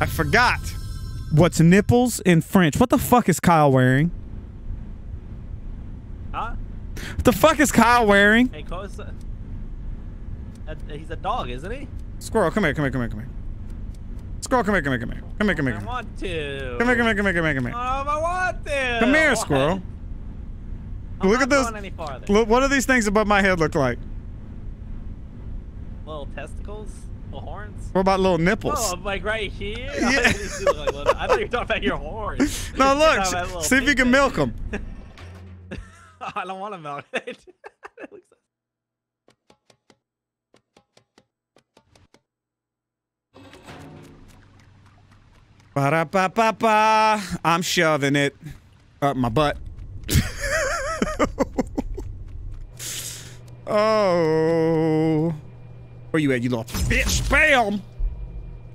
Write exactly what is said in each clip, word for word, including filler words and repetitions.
I forgot. What's nipples in French? What the fuck is Kyle wearing? Huh? What the fuck is Kyle wearing? Hey, close. He's a dog, isn't he? Squirrel, come here, come here, come here, come here. Squirrel, come here, come here, come here. Come here, come here. I want to. Come here, come here, come here, come here, come here. I want to. Come here, squirrel. Look at this. Look, what do these things above my head look like? Little testicles? Little horns? What about little nipples? Oh, like right here? Yeah. I thought you were talking about your horns. No, look. See if you can milk them. I don't want to milk it. Ba-da-ba-ba-ba. I'm shoving it up my butt. Oh. Where you at, you little bitch? Bam!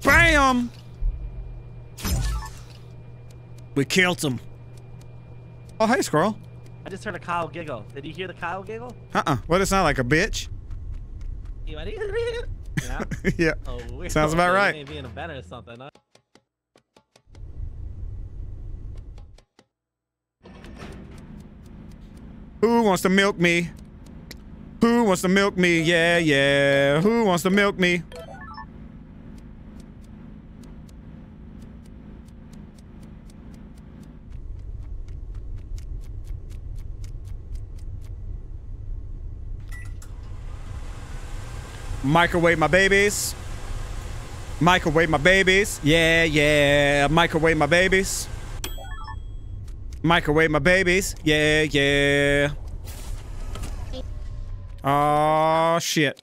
Bam! We killed him. Oh, hey, squirrel. I just heard a Kyle giggle. Did you hear the Kyle giggle? Uh-uh. What, it sound like a bitch? Yeah. Yeah. Oh, weird. Sounds about right. Maybe in a bed or something, huh? Who wants to milk me? Who wants to milk me? Yeah, yeah. Who wants to milk me? Microwave my babies. Microwave my babies. Yeah, yeah. Microwave my babies. Microwave my babies. Yeah, yeah. Oh shit.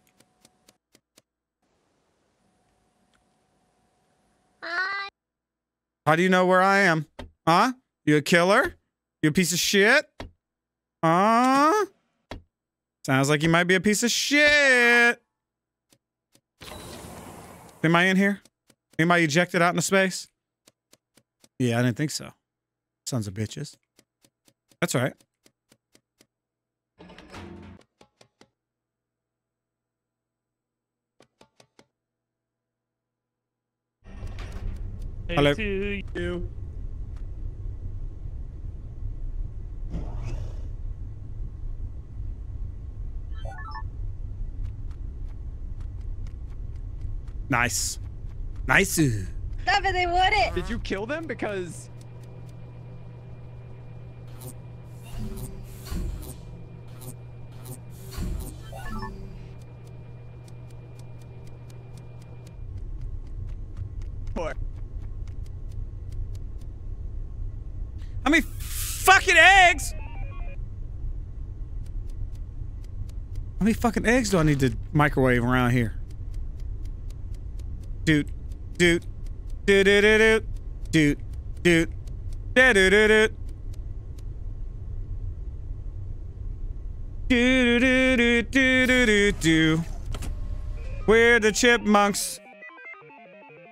Hi. How do you know where I am? Huh? You a killer? You a piece of shit? Huh? Sounds like you might be a piece of shit. Am I in here? Anybody ejected out into space? Yeah, I didn't think so. Sons of bitches. That's right. Hello. To you. Nice. Nice. Stop it, they wouldn't. Did you kill them? Because I mean, fucking eggs! How many fucking eggs do I need to microwave around here? Doot, doot, doot, doot, doot, doot, doot, doot, doot, doot, doot, doot, doot. We're the chipmunks.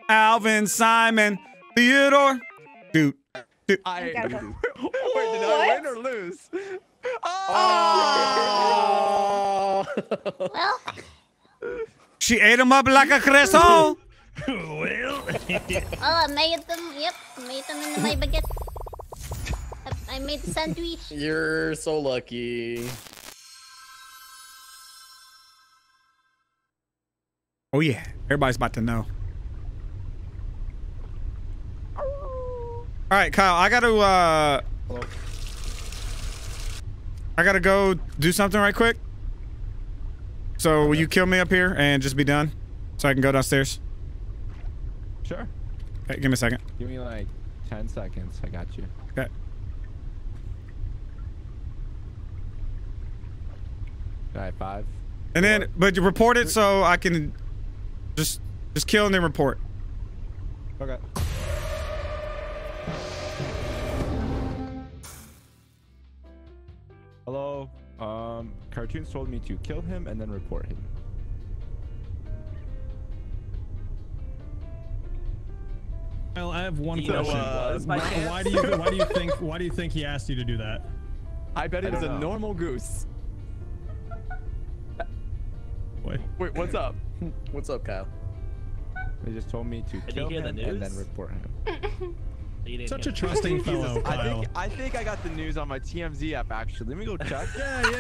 Alvin, Simon, Theodore. Doot. Dude. I wait, did I win or lose? Oh! Oh. Well, she ate him up like a croissant. Well, oh, I made them. Yep, made them in my baguette. I made the sandwich. You're so lucky. Oh yeah, everybody's about to know. All right, Kyle, I gotta, uh, hello. I gotta go do something right quick. So okay. Will you kill me up here and just be done so I can go downstairs? Sure. Okay, give me a second. Give me like ten seconds. I got you. Okay. All right, five. And four, then, but you report it so I can just, just kill and then report. Okay. Hello, um, CaRtOoNz told me to kill him and then report him. Well, I have one question. Uh, why do you why do you think why do you think he asked you to do that? I bet it was a normal goose. Wait. Wait, what's up? What's up, Kyle? They just told me to kill him the news? and then report him. Such a trusting fellow, Kyle. I think, I think I got the news on my T M Z app, actually. Let me go check. Yeah,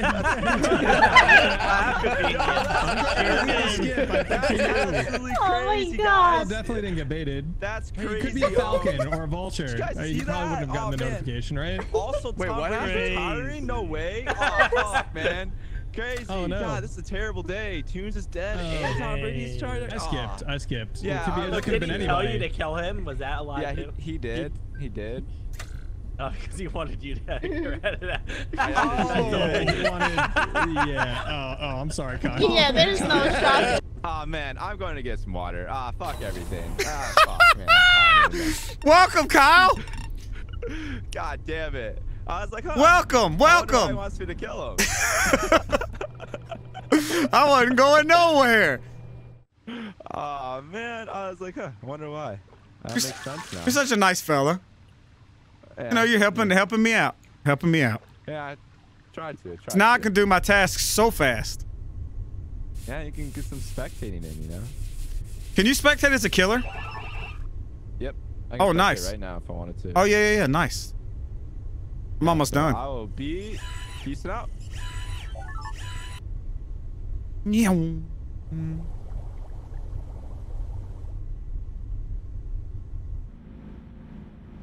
yeah. Oh my God! Definitely didn't get baited. That's crazy. It could be a falcon or a vulture. You, guys you probably that? wouldn't have gotten oh, the man. notification, right? Also, wait, what happened? Tiring? No way. Oh, fuck, man. Crazy. Oh, no. God, this is a terrible day. ToonZ is dead. Oh, and Tom Brady's charged. I skipped. I skipped. Yeah, it could, be, it could have been anybody. Did he tell you to kill him? Was that a lie? Yeah, he, he did. He, he did. Oh, because he wanted you to get rid of that. Yeah. Oh, I'm sorry, Kyle. Yeah, there's no shot. Oh, man, I'm going to get some water. Ah, uh, fuck everything. Ah, uh, fuck, man. Oh, man. Welcome, Kyle. God damn it. I was like, huh, welcome, welcome. He wants me to kill him. I wasn't going nowhere. Oh man, I was like, huh, I wonder why. That you're, makes sense now. You're such a nice fella. Yeah, you know, you're helping, yeah. helping me out, helping me out. Yeah, I tried to. I tried now to. I can do my tasks so fast. Yeah, you can get some spectating in, you know. Can you spectate as a killer? Yep. I can oh, nice. Right now, if I wanted to. Oh yeah, yeah, yeah, nice. I'm almost so done. I will be peacing out. Yeah. Mm.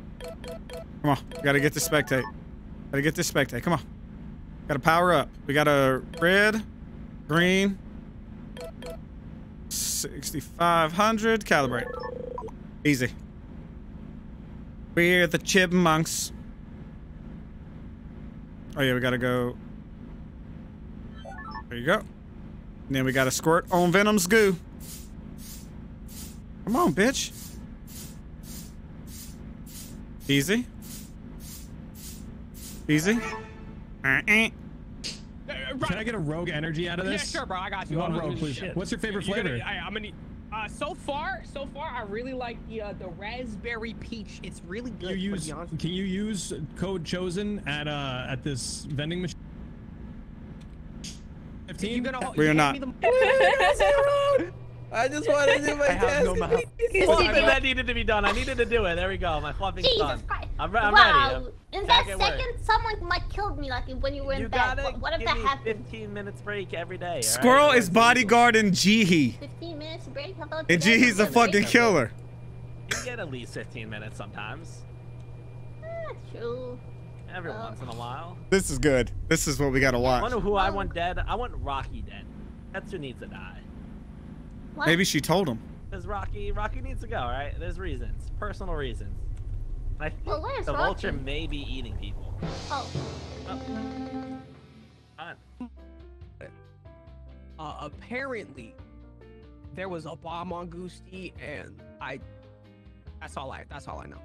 Come on, we gotta get the spectate. Gotta get the spectate. Come on. Gotta power up. We got a red, green, sixty-five hundred. Calibrate. Easy. We're the chipmunks. Oh yeah, we gotta go. There you go. And then we gotta squirt on Venom's goo. Come on, bitch. Easy. Easy. Can I get a rogue energy out of this? Yeah, sure, bro. I got you. One rogue, please. Shit. What's your favorite You're flavor? Gonna, I, I'm gonna. Uh, so far, so far, I really like the uh, the raspberry peach. It's really good. You use, can you use code Chosen at uh at this vending machine? Fifteen. We are not. I just wanted to do my task. No well, that needed to be done. I needed to do it. There we go. My fluffing's done. I'm, I'm wow. ready. In that second, work. someone might killed me like when you were in you bed. What, what if that happened? fifteen minutes break every day. Squirrel right? is bodyguarding Jeehee. fifteen minutes break? How about and Jeehee's a fucking killer. You get at least fifteen minutes sometimes. That's true. Every uh, once in a while. This is good. This is what we gotta watch. I wonder who I want dead. I want Rocky dead. That's who needs to die. What? Maybe she told him. There's Rocky. Rocky needs to go, right? There's reasons. Personal reasons. I think well, where's the Rocky? vulture may be eating people. Oh. oh. Uh, apparently, there was a bomb on Ghoostie, and I... That's all I... That's all I know.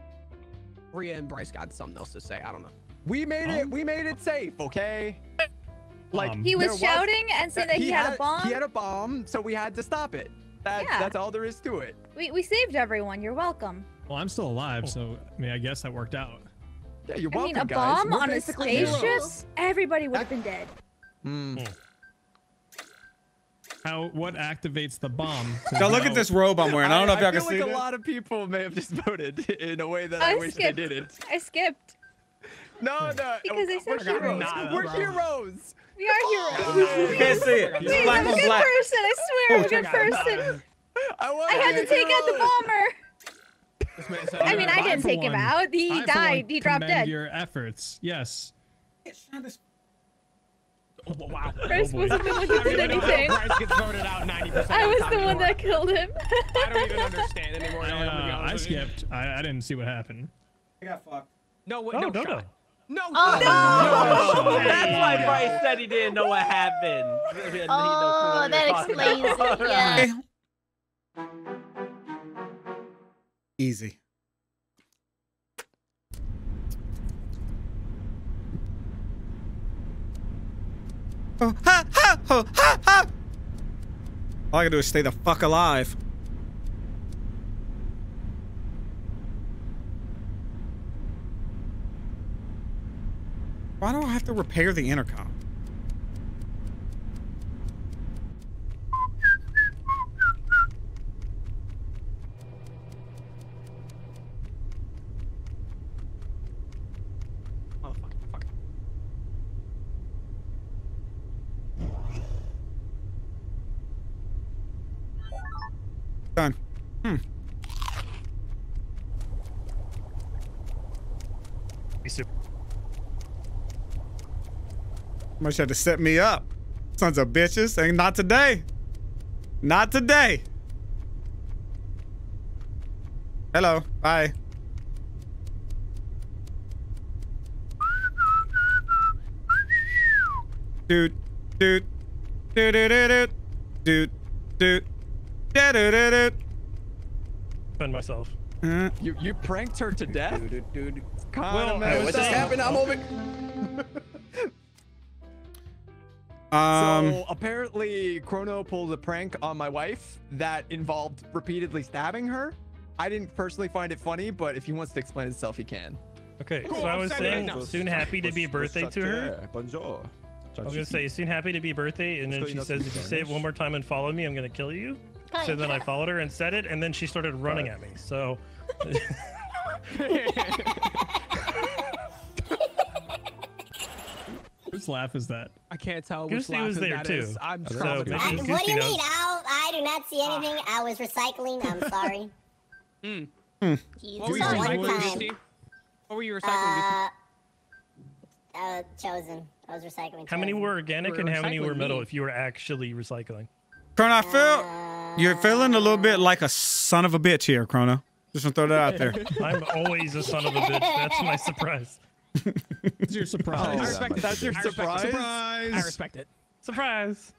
Ria and Bryce got something else to say. I don't know. We made um, it... We made it safe, okay? Like um, he was, was shouting and said that he, he had, had a bomb. He had a bomb, so we had to stop it. That's, yeah. that's all there is to it. We, we saved everyone. You're welcome. Well, I'm still alive, so I mean, I guess that worked out. Yeah, you're I welcome, mean, a guys. bomb We're on a spaceship? Everybody would have been dead. Mm. How? What activates the bomb? Now look at this robe I'm wearing. I don't know I, if y'all can see it. I feel like a lot of people may have just voted in a way that I, I wish skipped. they didn't. I skipped. No, no. Because they said We're heroes. Not, We're heroes. We are heroes. You can't see it. Dude, Dude, black I'm a good black. person. I swear, oh, I'm a good person. I, I had to take out the bomber. I mean, I didn't take him out. He I died. He dropped dead. Your efforts, yes. Oh, wow. Bryce oh, wasn't the one that did anything. I was the one that killed him. I don't even understand anymore. Uh, I skipped. I, I didn't see what happened. I got fucked. No, wait, no, no, no. No, oh, no. no. That's why Bryce said he didn't know what happened. Oh, that explains it, yeah. Easy. Oh, ha, ha, oh, ha, ha. All I gotta do is stay the fuck alive. Why do I have to repair the intercom? Hmm. Might try to set me up. Sons of bitches. Ain't not today. Not today. Hello. Bye. Dude. Dude. Dude. Dude. Dude. Dude. Dude. Defend myself. Uh, you you pranked her to death? Dude, dude, dude. Well, man, what just happened? I'm over. Um, so apparently Chrono pulled a prank on my wife that involved repeatedly stabbing her. I didn't personally find it funny, but if he wants to explain himself, he can. Okay, cool, so I was saying soon happy to be birthday to her. Bonjour. I was gonna say soon happy to be birthday, and then she says, if you say it one more time and follow me, I'm gonna kill you. So then I followed her and said it, and then she started running at me. So. Whose laugh is that? I can't tell. Which Ghoostie was there too. Is. I'm so uh, what do you mean? I'll, I do not see anything. Ah. I was recycling. I'm sorry. mm. Mm. What, were recycling, time. what were you recycling? Uh, uh, Chosen. I was recycling. How many were organic were and how many were metal? Me? If you were actually recycling. Chrono, I feel uh, you're feeling a little bit like a son of a bitch here, Chrono. Just gonna throw that out there. I'm always a son of a bitch. That's my surprise. That's your surprise. I respect it. That's your surprise. surprise. I respect it. Surprise.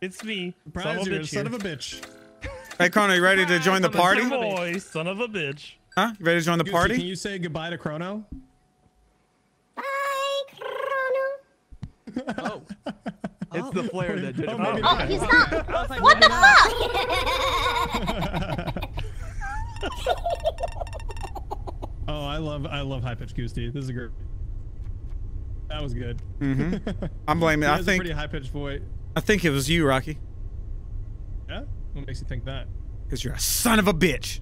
It's me. Surprise, you're a son of a bitch. Hey, Chrono, you ready to join the party? Boy, son of a bitch. Huh? You ready to join the party? Can you say goodbye to Chrono? Bye, Chrono. Oh. It's the player that did it. Oh, oh he's not. Like, what the fuck? Oh, I love, I love high-pitched Ghoostie. This is a great. That was good. Mm-hmm. I'm blaming. I think a pretty high-pitched voice. I think it was you, Rocky. Yeah. What makes you think that? Because you're a son of a bitch.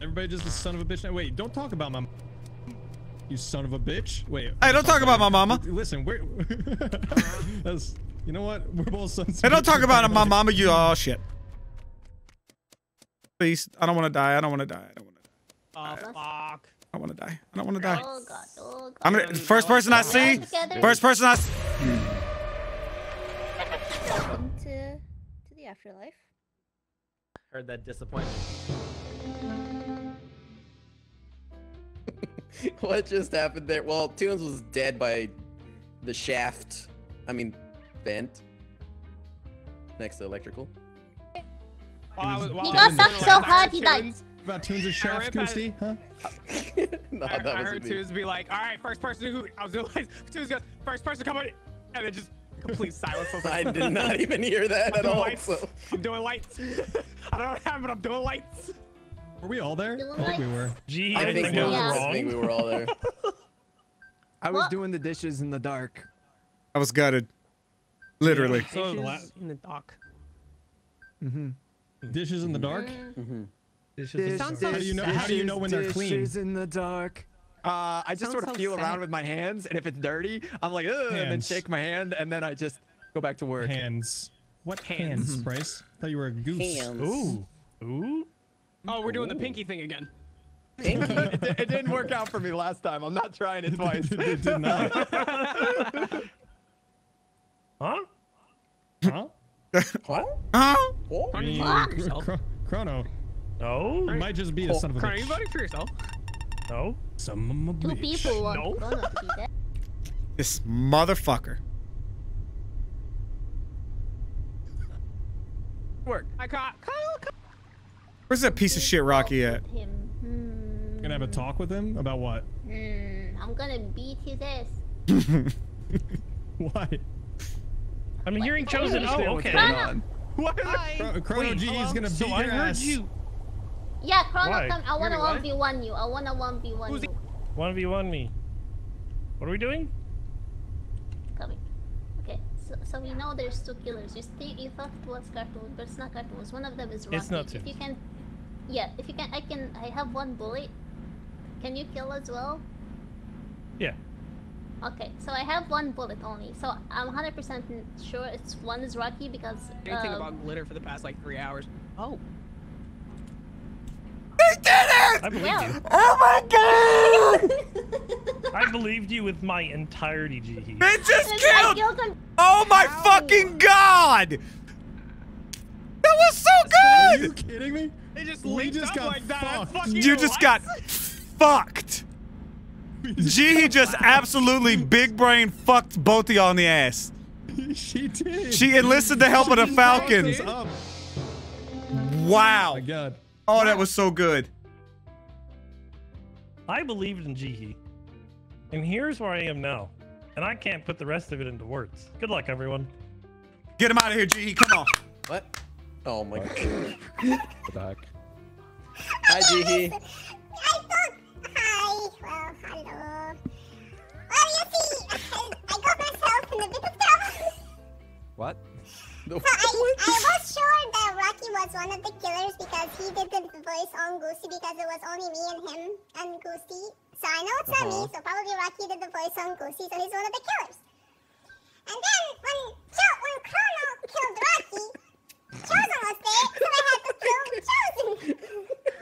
Everybody just a son of a bitch now. Wait, don't talk about my. You son of a bitch. Wait. Hey, don't talk about my mama. Listen, we're. That's, you know what? We're both sons. Hey, don't talk about my mama. You oh shit. Please, I don't want to die. I don't want to die. I don't want to. Oh, fuck. I want to die. I don't want to die. Oh, God. Oh, God. I'm gonna, first person I see. First person I see. Welcome to, to the afterlife. Heard that disappointment. What just happened there? Well, CaRtOoNz was dead by the shaft. I mean, bent. Next to electrical. He, was, he got sucked so hard he died. About tunes of shaft, Ghoostie, huh? No, I, that I heard tunes be like, all right, first person who I was like, tunes goes, first person come on, and then just complete silence. I did not even hear that I'm at all. So. I'm doing lights. I don't know what happened, but I'm doing lights. Were we all there? I think we were. Gee, I, I think, think we were. I think we were all there. I was what? doing the dishes in the dark. I was gutted, literally. Dishes in the dark. Mm-hmm. Dishes in the dark. Mm-hmm. Dishes. How do you know, how do you know when they're clean? Dishes in the dark. Uh, I just sort of feel around with my hands, and if it's dirty, I'm like, ugh, and then shake my hand, and then I just go back to work. Hands. What hands, Bryce? I thought you were a goose. Hands. Ooh. Ooh. Oh, we're doing the pinky thing again. Pinky? it, it didn't work out for me last time. I'm not trying it twice. It did not. Huh? Huh? Huh? Huh? Oh, Chrono. No, you might just be a oh, son of a bitch. Are you voting for yourself? No, some of a Two bitch. people want no. Chrono to be dead. This motherfucker. Work. I caught Kyle. Kyle. Where's that piece of shit Rocky at? Hmm. Gonna have a talk with him about what? Hmm. I'm gonna beat his ass. Why? I'm what? hearing Chosen. Oh, oh okay. Chrono. What? Chrono, Chrono G is gonna so beat I your heard ass. You. Yeah, Chrono, come. I wanna one v one you. I wanna one v one you. one v one me. What are we doing? Coming. Okay, so, so we know there's two killers. You, th you thought it was CaRtOoNz, but it's not CaRtOoNz. One of them is Rocky. It's not if you can, yeah, if you can, I can, I have one bullet. Can you kill as well? Yeah. Okay, so I have one bullet only. So I'm one hundred percent sure it's one is Rocky because. Um, Anything about glitter for the past like three hours. Oh. I believed well. you. Oh my god! I believed you with my entirety, G. It just killed! Oh my Ow. fucking god! That was so good! Are you kidding me? They just we just got like fucked. Fuck you, you just got fucked. G just absolutely big brain fucked both of y'all in the ass. She did. She enlisted the help she of the Falcons. Wow. Oh my god. Oh, that was so good. I believed in G. And here's where I am now. And I can't put the rest of it into words. Good luck, everyone. Get him out of here, G. Come on. What? Oh my god. Back. Hi, G. Well, hello. Well, you see, I, I got myself in the bit of trouble. What? No. So I, I was sure that Rocky was one of the killers because he did the voice on Ghoostie because it was only me and him and Ghoostie. So I know it's uh -huh. not me, so probably Rocky did the voice on Ghoostie, so he's one of the killers. And then when, when Chrono killed Rocky, Chosen was there, so I had to kill Chosen.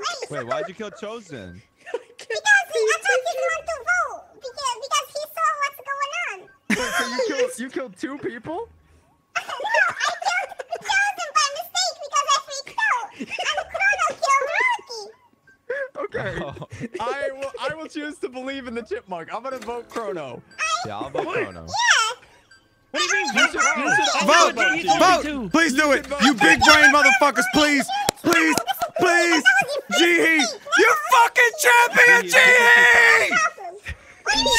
Wait, Wait why'd you kill Chosen? Because he, I thought he wanted to vote because, because he saw what's going on. So you killed, you killed two people? No, I killed Chosen by mistake because I freaked out. And Chrono killed Rocky. Okay. Oh. I will I will choose to believe in the chipmunk. I'm gonna vote Chrono. I, yeah, I'll vote Chrono. Yeah. What do you mean? You should, you should vote! Vote! vote. Please do it! You big brain motherfuckers, please! Please! Please! G-Hee! You fucking champion, G-Hee!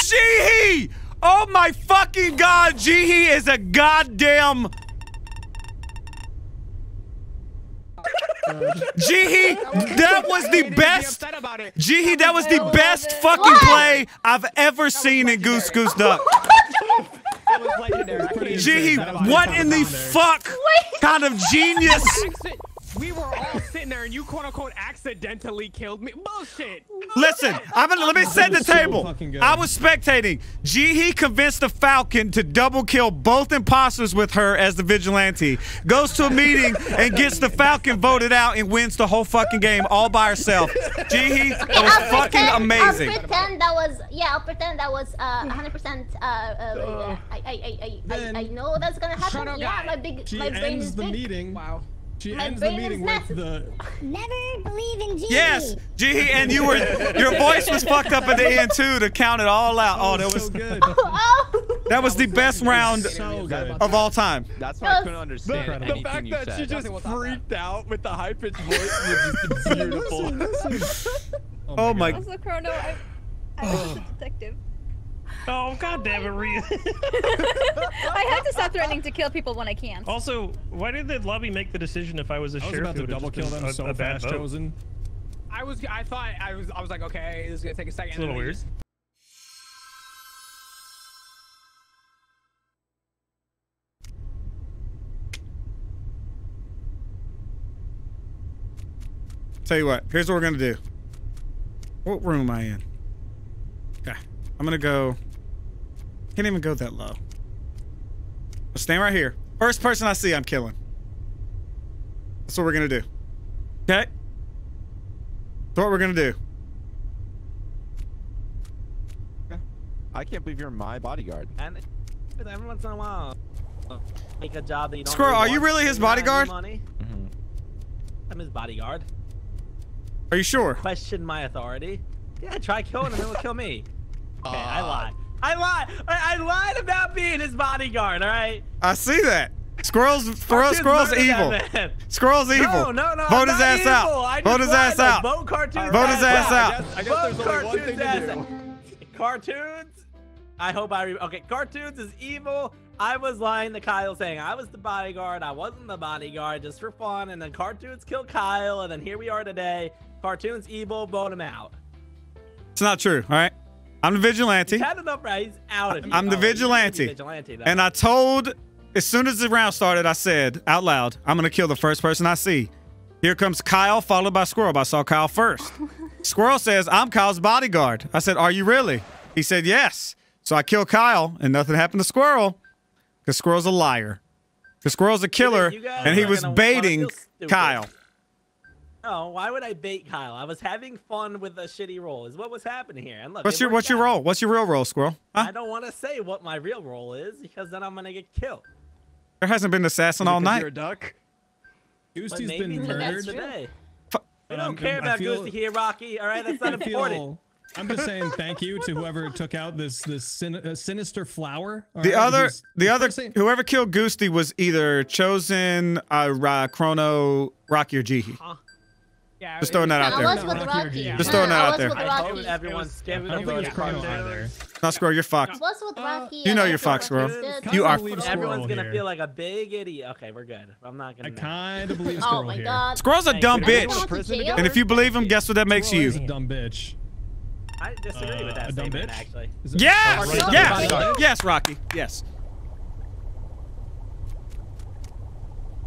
G-Hee! Oh my fucking god, G-Hee is a goddamn... G-Hee, that was the best. G-Hee, that was the best fucking play I've ever seen in Goose Goose Duck. G-Hee, what in the fuck kind of genius? We were all sitting there and you quote unquote accidentally killed me. Bullshit. Bullshit. Listen, I'm gonna let me set the table. So I was spectating. G-Hee convinced the Falcon to double kill both imposters with her as the vigilante. Goes to a meeting and gets the Falcon voted out and wins the whole fucking game all by herself. G-Hee, that was I'll fucking pretend, amazing. I'll pretend that was yeah. I'll pretend that was uh, one hundred percent. Uh, uh, I I I I I know that's gonna happen. Up, yeah, my big she my brain is the big. meeting. Wow. She My ends the meeting with the... Never believe in G. Yes, G, and you were... Your voice was fucked up at the end, too, to count it all out. Oh, that was... So good. Oh, oh. That was the best round so of all time. That's why I couldn't understand the, the fact that she just freaked out with the high-pitched voice was just beautiful. Listen, listen. Oh, my... God. Also, Chrono, I, I was a detective. Oh, God damn it, Ria. I have to stop threatening to kill people when I can. Also, why did the lobby make the decision if I was a I was sheriff? About to double kill them a, so a fast, Chosen. I was, I thought, I was, I was like, okay, this is gonna take a second. It's a little weird. Tell you what, here's what we're gonna do. What room am I in? Okay. I'm gonna go. Can't even go that low. I'll stand right here. First person I see, I'm killing. That's what we're gonna do. Okay? That's what we're gonna do. I can't believe you're my bodyguard. And every once in a while, make a job that you don't. Squirrel, really are you really his bodyguard? Mm-hmm. I'm his bodyguard. Are you sure? Question my authority. Yeah, try killing him, and he'll kill me. Okay, uh, I lied. I lied. I, I lied about being his bodyguard. All right. I see that. Squirrel's squirrel, squirrel's evil. Squirrel's evil. No, no, no. Vote his ass evil. out. Vote his ass out. Vote cartoons. Vote his ass out. I guess, I guess there's only one thing to do. Cartoons. I hope I. Re okay, cartoons is evil. I was lying to Kyle saying I was the bodyguard. I wasn't the bodyguard just for fun. And then cartoons killed Kyle. And then here we are today. Cartoons evil. Vote him out. It's not true. All right. I'm the vigilante. He's had enough, right? He's out of you. I'm the oh, vigilante. vigilante and I told, as soon as the round started, I said out loud, I'm going to kill the first person I see. Here comes Kyle, followed by Squirrel. But I saw Kyle first. Squirrel says, I'm Kyle's bodyguard. I said, are you really? He said, yes. So I killed Kyle, and nothing happened to Squirrel. Because Squirrel's a liar. Because Squirrel's a killer, and he was baiting Kyle. Oh, why would I bait Kyle? I was having fun with a shitty roll is what was happening here. And look, what's your what's out. your role? What's your real role, Squirrel? Huh? I don't want to say what my real role is because then I'm going to get killed. There hasn't been an assassin all night. You're a duck. Goosty's been murdered today. We don't um, care um, about Goostie here, Rocky. All right, that's not important. I'm just saying thank you to whoever took out this this sin uh, sinister flower. The, right, other, the other, the other, whoever killed Goostie was either Chosen, uh, uh Chrono, Rocky, or G. Huh? Yeah, just throwing that out there. With Rocky. Yeah. Just throwing that out there. I hope everyone skipped. I don't think it's Chrono either. No, Squirrel, you're fucked. What's with Rocky? You know you're fucked, Squirrel. You are fucked. Everyone's gonna feel like a big idiot. Okay, we're good. I'm not gonna. I kind of believe Squirrel. Oh my god. Squirrel's a dumb bitch. And if you believe him, guess what that makes you? A dumb bitch. I disagree uh, with that statement, actually. Yes! Yes! Yes! Yes, Rocky. Yes.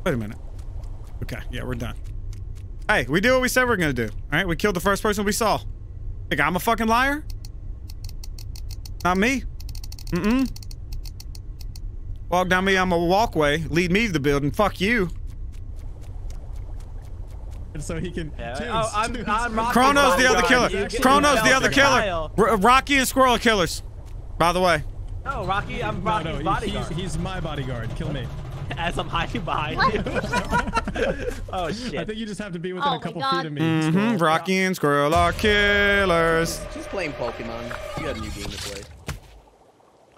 Wait a minute. Okay, yeah, we're done. Hey, we do what we said we were gonna do. All right, we killed the first person we saw. Like, I'm a fucking liar? Not me. Mm-mm. Walk down me on my walkway, lead me to the building. Fuck you. And so he can. Yeah, choose, oh, I'm, I'm Rocky. CaRtOoNz the other killer. CaRtOoNz the other killer. R Rocky and Squirrel are killers. By the way. No, Rocky, I'm Rocky's no, no, bodyguard. He's, he's my bodyguard. Kill me. As I'm hiding behind what? you. Oh shit. I think you just have to be within oh, a couple feet of me. Mm-hmm. Rocky and Squirrel are killers. Just playing Pokemon. You got a new game to play.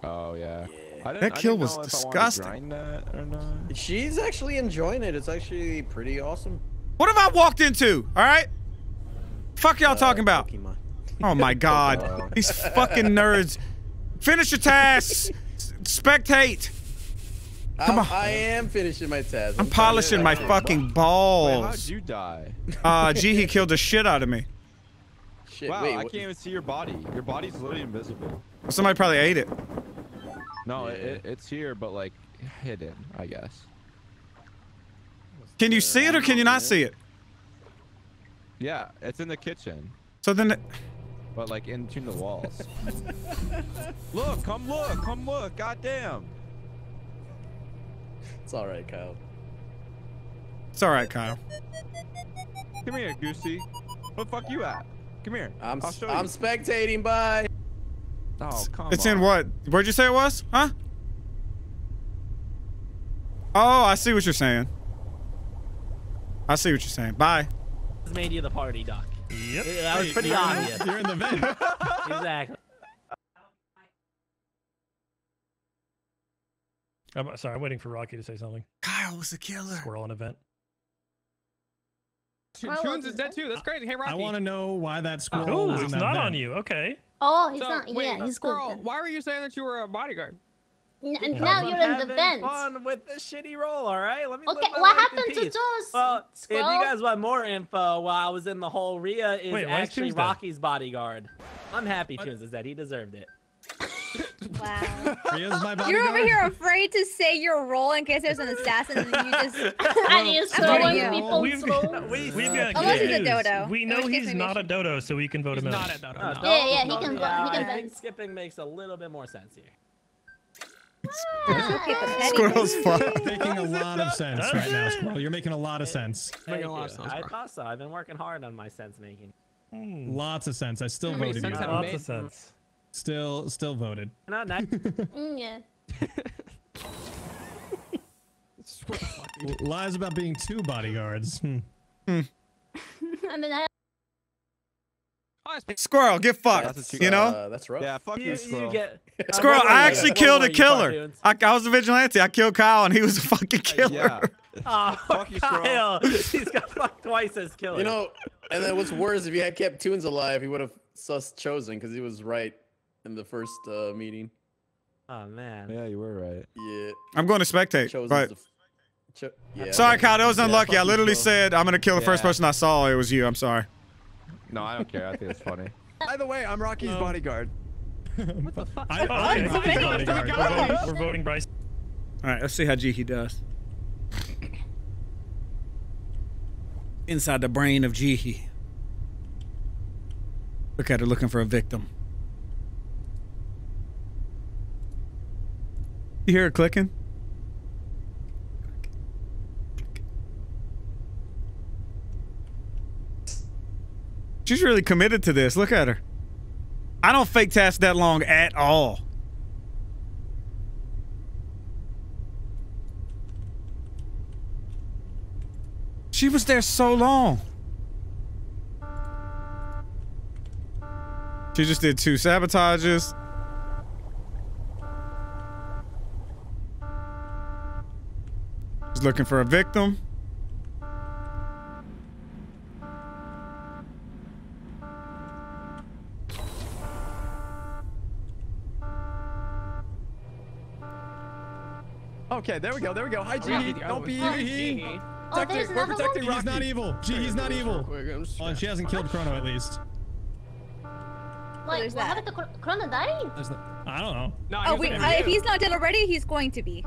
Oh yeah. yeah. I didn't, that kill I didn't was disgusting. That or not. She's actually enjoying it. It's actually pretty awesome. What have I walked into? All right. Fuck y'all uh, talking about. Pokemon. Oh my god. These fucking nerds. Finish your tasks. Spectate. Come on. I am finishing my task. I'm, I'm polishing my fucking balls. Wait, how'd you die? Uh, gee, he killed the shit out of me. Shit, wow, wait, I can't even see your body. Your body's literally invisible. Somebody probably ate it. No, yeah. it, it's here, but like hidden, I guess. Can you see it or can you not see it? Yeah, it's in the kitchen. So then. It but like in between the walls. Look, come look, come look, goddamn. It's all right, Kyle. It's all right, Kyle. Come here, Goostie. Where the fuck you at? Come here. I'm I'll show I'm you. spectating. Bye. Oh, come it's on. in what? Where'd you say it was? Huh? Oh, I see what you're saying. I see what you're saying. Bye. Made you the party, Doc. Yep. That was pretty obvious. You're in the vent. Exactly. I'm sorry, I'm waiting for Rocky to say something. Kyle was the killer. Squirrel in a vent. CaRtOoNz is dead too. That's crazy. Hey, Rocky. I want to know why that squirrel was oh, in that not vent. on you. Okay. Oh, he's so, not. Wait, yeah, he's squirrel. Good. Why were you saying that you were a bodyguard? N and now I'm you're in the vent. Fun with this shitty roll, all right? Let me. Okay, what happened to Joe's? Well, squirrel? If you guys want more info, while I was in the hole, Ria is wait, actually is Rocky's bodyguard. I'm happy CaRtOoNz is dead. He deserved it. Wow. You're over here afraid to say your role in case there's an assassin, and you just. And he's throwing people's souls. We've got unless he's a dodo. We know he's not a dodo, so we can vote him out. Not a dodo. No. No. Yeah, yeah, he no, can vote. No, I think vote. skipping makes a little bit more sense here. Ah, Squirrel's fucked. Making a lot of sense That's right it. now, Squirrel. You're making a lot of sense. Making a lot of sense. I thought so. I've been working hard on my sense making. Mm. Lots of sense. I still How voted you. Lots of sense. Still, still voted. Not nice. mm, yeah. Lies about being two bodyguards. Hmm. Hmm. I mean, I Squirrel, get fucked. Yeah, you know? Uh, that's rough. Yeah, fuck you, you Squirrel. You get, squirrel, I actually yeah. killed a killer. I, I was a vigilante. I killed Kyle, and he was a fucking killer. Yeah. Oh, fuck you, Kyle. He's got fucked twice as killer. You know, and then what's worse, if you had kept CaRtOoNz alive, he would have sus Chosen, because he was right in the first uh, meeting. Oh, man. Yeah, you were right. Yeah. I'm going to spectate. Right. Cho yeah, sorry, Kyle. That was unlucky. Yeah, I literally said, I'm going to kill the yeah. first person I saw. It was you. I'm sorry. No, I don't care. I think it's funny. By the way, I'm Rocky's um, bodyguard. What the fuck? I, I'm Rocky's bodyguard. We're voting, we're voting Bryce. All right, let's see how G does. Inside the brain of G. Look at her looking for a victim. You hear her clicking? She's really committed to this. Look at her. I don't fake task that long at all. She was there so long. She just did two sabotages. She's looking for a victim. Okay, there we go, there we go. Hi, G. Don't be evil. Oh, we're protecting Rocky. He's not evil. G, he's not evil. Oh, she hasn't killed Chrono, at least. Like, what happened to Chrono dying? I don't know. No, oh, wait, uh, if he's not dead already, he's going to be.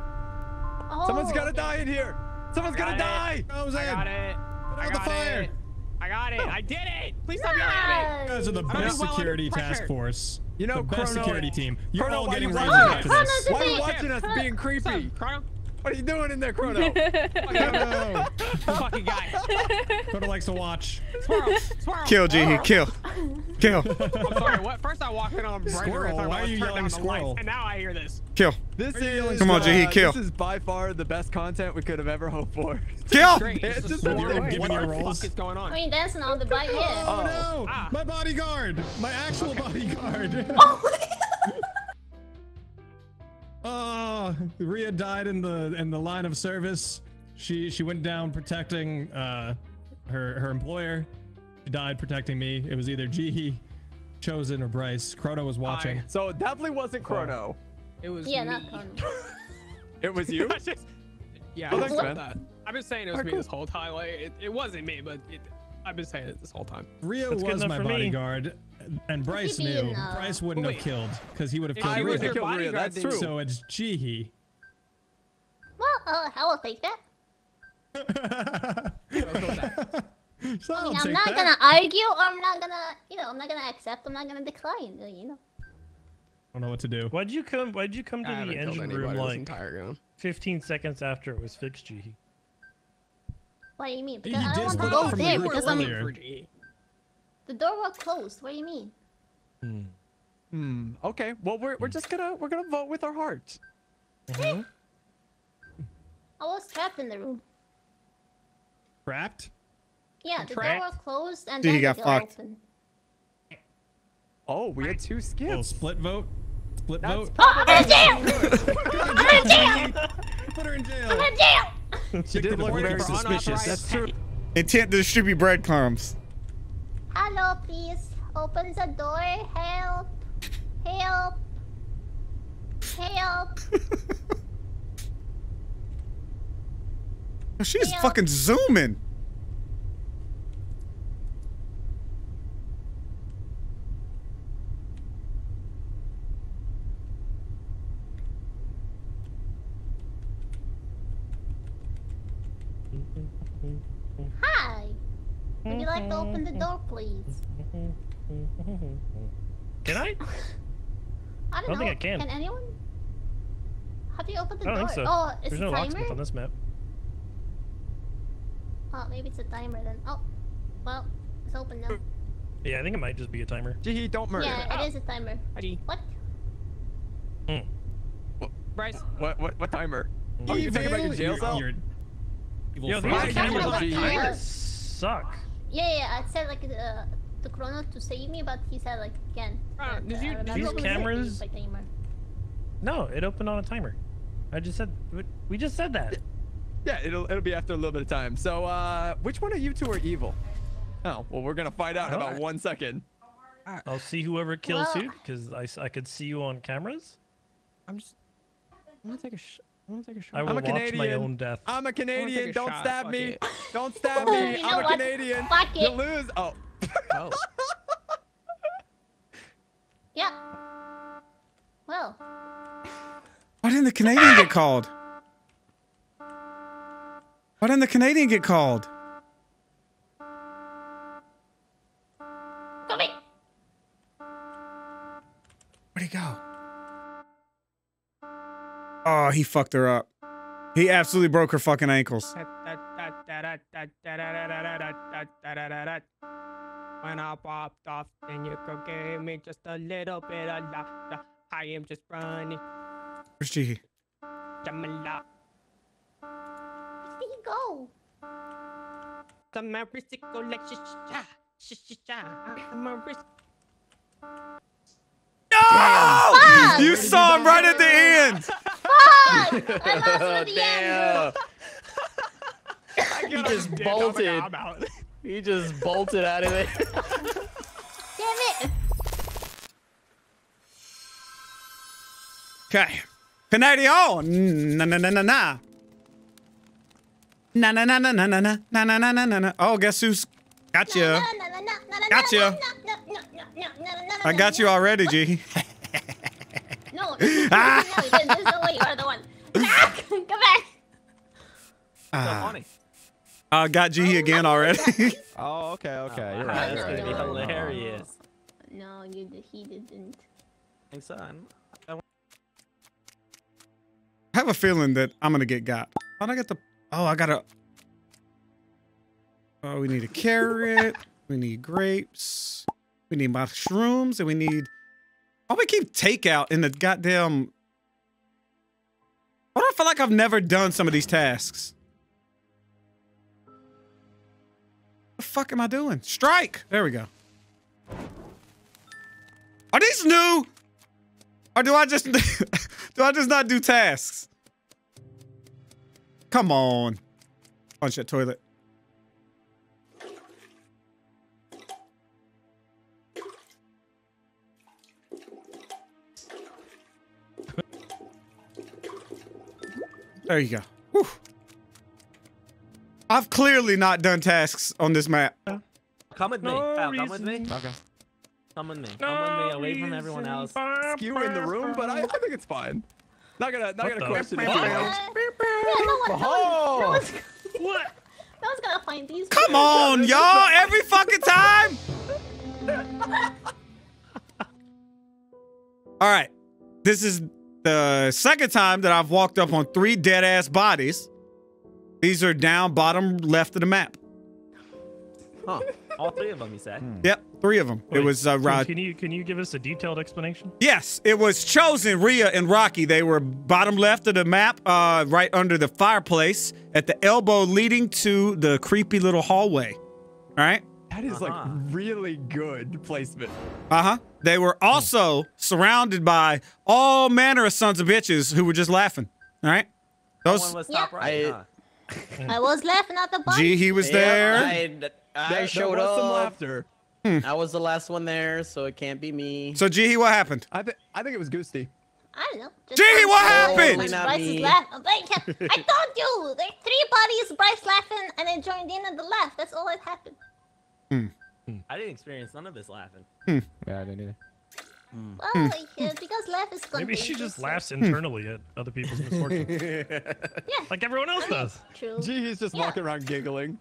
Oh, someone's gonna yeah. die in here. Someone's gonna it. die. I got it. I got fire. it. I got it. I did it. Please stop yelling at me. You guys are the best security task force. You know, the best Chrono, security team. You're Chrono, all getting ready oh, for this. Why are you watching us being creepy? Chrono? What are you doing in there, Chrono? Chrono. Fucking guy. Chrono likes to watch. Swirl, swirl. Kill, G. Kill. Kill. I'm sorry. What? First I walked in on Brighter. Squirrel. Why are you yelling squirrel? And now I hear this. Kill. This is. Come on, G. Uh, kill. This is by far the best content we could have ever hoped for. Kill. It's just giving what your rolls. What's going on? I mean, dancing on the bike head. Oh, oh no! Ah. My bodyguard. My actual okay. bodyguard. Oh. Oh, Ria died in the in the line of service. She she went down protecting uh, her her employer. She died protecting me. It was either G, Chosen, or Bryce. Chrono was watching. I, so it definitely wasn't Chrono. It was yeah, me. not Chrono. It was you. Just, yeah, well, thanks, man. I've been saying it was Our me cool. this whole time. Like, it, it wasn't me, but it, I've been saying it this whole time. Ria That's was my bodyguard. Me. And Bryce knew. Bryce wouldn't Wait. have killed because he would have killed Ria. Killed Ria. That's true. So it's G. Well, uh, I will take that. so I mean, I'm not that. gonna argue, or I'm not gonna, you know, I'm not gonna accept, I'm not gonna decline, you know. I don't know what to do. Why'd you come? Why'd you come to I the engine room like fifteen seconds after it was fixed, G? What do you mean? Because you I don't want to go there because earlier. I'm. The door was closed. What do you mean? Hmm. Hmm. Okay. Well, we're we're just gonna we're gonna vote with our hearts. Mm-hmm. I was trapped in the room. Trapped? Yeah. The trapped? door was closed and Dude, then the door fucked. opened. Oh, we had two skips. Well, split vote. Split That's vote. Oh, I'm in jail! I'm in jail! Put her in jail. I'm in jail. She did look very suspicious. That's true. Intent to distribute breadcrumbs. Hello, please. Open the door. Help. Help. Help. She's Help. fucking zooming. Hi. Would you like to open the door, please? Can I? I don't, I don't know. think I can. Can anyone? How do you open the door? I don't door? think so. Oh, is There's it no timer? locksmith on this map. Oh, maybe it's a timer then. Oh, well, it's open now. Yeah, I think it might just be a timer. Gee, don't murder. Yeah, it oh. is a timer. Gee. What? Mm. What? Bryce. What? What? What timer? Oh, you talking about your jail cell? You're, you're, Yo, these cameras suck. Yeah, yeah, I said like uh, to Chrono to save me, but he said like again. Uh, did you these cameras? No, it opened on a timer. I just said we just said that. Yeah, it'll it'll be after a little bit of time. So, uh, which one of you two are evil? Oh, well, we're gonna find out in about one second. I'll see whoever kills well, who, because I I could see you on cameras. I'm just. I'm gonna take a shot. I'm gonna I will I'm a watch Canadian. my own death. I'm a Canadian. I'm Don't shot. stab Fuck me. It. Don't stab me. You I'm a what? Canadian. Fuck you it. lose. Oh. oh. Yeah. Well. Why didn't the Canadian get called? Why didn't the Canadian get called? Come here. Where'd he go? Oh, he fucked her up. He absolutely broke her fucking ankles. When I popped off, then you could give me just a little bit of laughter. I am just running. Where's G? Jamala. Where did he go? I'm a risky collection. I'm a risky. No! You saw him right at the end. Fuck! I lost him at the end. He just bolted. I'm out. He just bolted out of it. Damn it! Okay. Canadian! Na na na na na. Na na na na na na na na na na na na. Oh, guess who's got you? Got you. I got you already, G. No. No, there's no way you are the one. Come back. Uh, uh, got G again already. Oh, okay, okay. You're right. That's gonna be hilarious. No, you, he didn't. Hey, son. I have a feeling that I'm gonna get got. How'd I get the? Oh, I gotta. Oh, we need a carrot. We need grapes. We need mushrooms, and we need. Why do we keep takeout in the goddamn? Why do I feel like I've never done some of these tasks? What the fuck am I doing? Strike! There we go. Are these new? Or do I just do I just not do tasks? Come on. Punch that toilet. There you go. Whew. I've clearly not done tasks on this map. Come with me. No Kyle, come with me. Okay. Come with me. No come with me. Away from everyone else. Skewer in the room, but I, I think it's fine. Not gonna, not what gonna question anything else. What? No one's gonna find these. Come on, y'all! Every fucking time. All right. This is the second time that I've walked up on three dead ass bodies. These are down bottom left of the map. Huh. All three of them, you said? Hmm. Yep, three of them. Wait, it was uh, Rod. Can you can you give us a detailed explanation? Yes, it was Chosen, Ria, and Rocky. They were bottom left of the map, uh, right under the fireplace, at the elbow leading to the creepy little hallway. All right. That is uh-huh. like really good placement. Uh huh. They were also oh. surrounded by all manner of sons of bitches who were just laughing. All right. Those. Someone was top yeah. right, I, huh? I was laughing at the bottom. Gee, he was yeah, there. I, I there, showed there was up. Some laughter. Hmm. I was the last one there, so it can't be me. So, Gee, what happened? I, th I think it was Ghoostie. I don't know. Just Gee, what happened? Bryce is laughing. I told you, there are three bodies, Bryce laughing, and I joined in on the laugh. That's all that happened. Hmm. I didn't experience none of this laughing. Hmm. Yeah, I didn't either. Mm. Well, mm. Yeah, because laugh is maybe she just laughs internally at other people's misfortune. Yeah. Like everyone else I mean, does. True. Gee, he's just yeah. walking around giggling.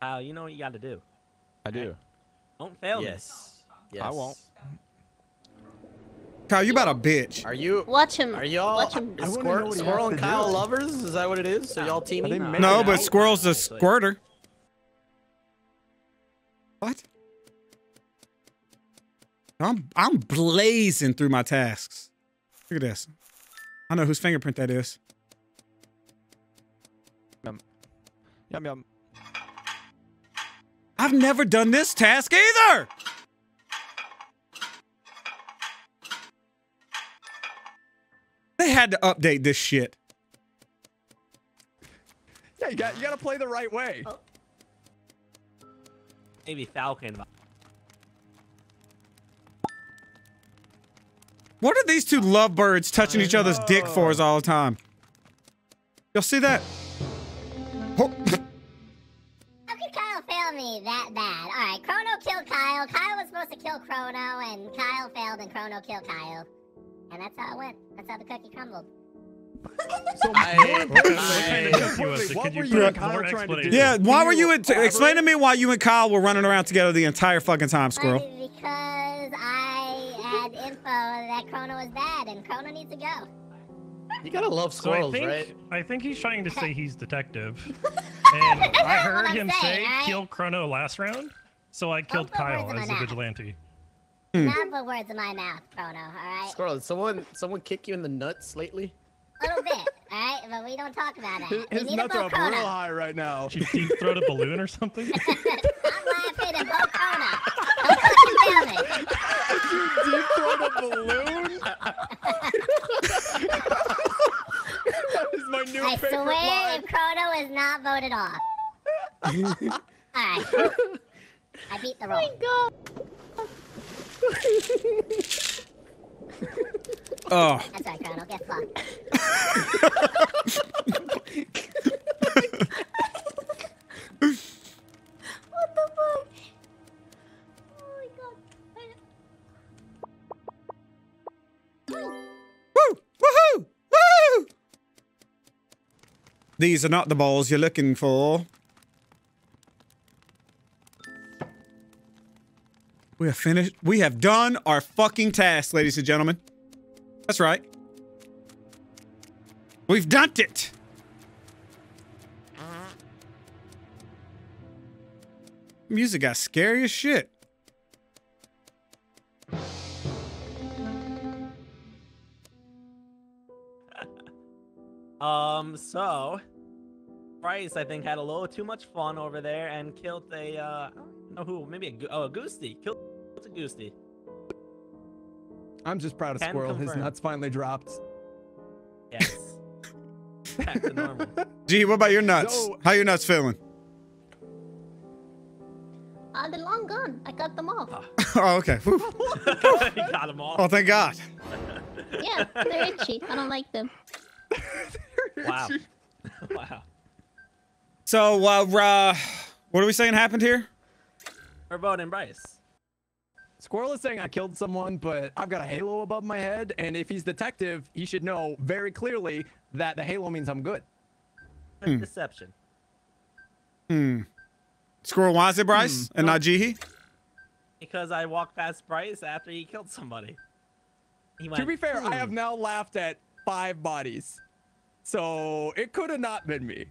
Kyle, you know what you got to do. I do. Don't fail yes. me. Yes. I won't. Kyle, you about a bitch. Are you? Watch him. Are y'all squir Squirrel and Kyle do. lovers? Is that what it is? So y'all teaming? No, no but Squirrel's a squirter. What? I'm I'm blazing through my tasks. Look at this. I know whose fingerprint that is. Yum. Yum yum. I've never done this task either. They had to update this shit. Yeah, you got you got to play the right way. Oh. Maybe Falcon. What are these two lovebirds touching each other's dick for us all the time? Y'all see that? Oh. How could Kyle fail me that bad? Alright, Chrono killed Kyle. Kyle was supposed to kill Chrono, and Kyle failed, and Chrono killed Kyle. And that's how it went. That's how the cookie crumbled. So I, what were you and Kyle trying to do? Yeah, why were you and explain to me why you and Kyle were running around together the entire fucking time, Squirrel? Because I had info that Chrono was bad and Chrono needs to go. You gotta love squirrels, so I think, right? I think he's trying to say he's detective. And I heard him say, say right? kill Chrono last round, so I killed Kyle as a vigilante. Not put words in my mouth, Chrono, alright? Squirrel, did someone, someone kick you in the nuts lately? A little bit, alright? But we don't talk about that. His, his nuts are up real high right now. Did you deep throat a balloon or something? I'm laughing at Bo Chrono. Don't fucking tell me. You deep throat a balloon? That is my new I favorite line. I swear if Chrono is not voted off. Alright. I beat the roll. Oh my god. Oh. That's right, Colonel. Get fucked. What the fuck? Oh my god. Woo! Woo! Woohoo! Woo! These are not the balls you're looking for. We have finished. We have done our fucking task, ladies and gentlemen. That's right. We've done it. Music got scary as shit. um. So, Bryce, I think, had a little too much fun over there and killed a. Uh, Oh, who? Maybe a, oh, a Ghoostie. Kill it's a Ghoostie. I'm just proud of Can Squirrel. Confirm. His nuts finally dropped. Yes. Back to normal. Gee, what about your nuts? So, how are your nuts feeling? Uh, they're long gone. I cut them off. Oh, okay. You got them all. Oh, thank God. Yeah, they're itchy. I don't like them. Wow. Wow. So, uh, uh, what are we saying happened here? We're voting Bryce. Squirrel is saying I killed someone, but I've got a halo above my head, and if he's detective, he should know very clearly that the halo means I'm good. Mm. Deception. Hmm. Squirrel wants it, Bryce, mm. and no. not Jeehee? Because I walked past Bryce after he killed somebody. He went, to be fair, mm. I have now laughed at five bodies, so it could have not been me.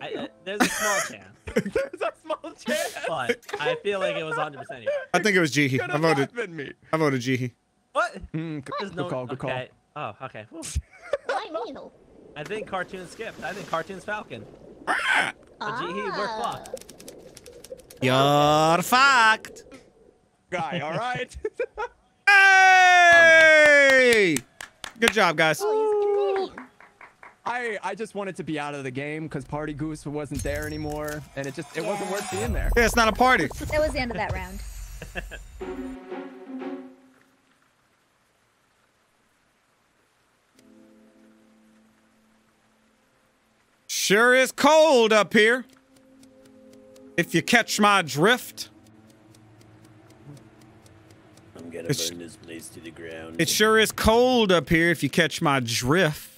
I, uh, there's a small chance. There's a small chance. But I feel like it was one hundred percent anyway. I think it was Jeehee. I voted. Me. I voted Jeehee. What? Mm, what? Good no, call. Good okay. call. Oh, okay. Why I think CaRtOoNz skipped. I think CaRtOoNz Falcon. Ah. So Jeehee, we're fucked. You're fucked. Guy, all right. Hey! Good job, guys. Oh, I, I just wanted to be out of the game because Party Goose wasn't there anymore, and it just it yeah. wasn't worth being there. Yeah, it's not a party. That was the end of that round. Sure is cold up here. If you catch my drift. I'm gonna it's, burn this place to the ground. It sure is cold up here if you catch my drift.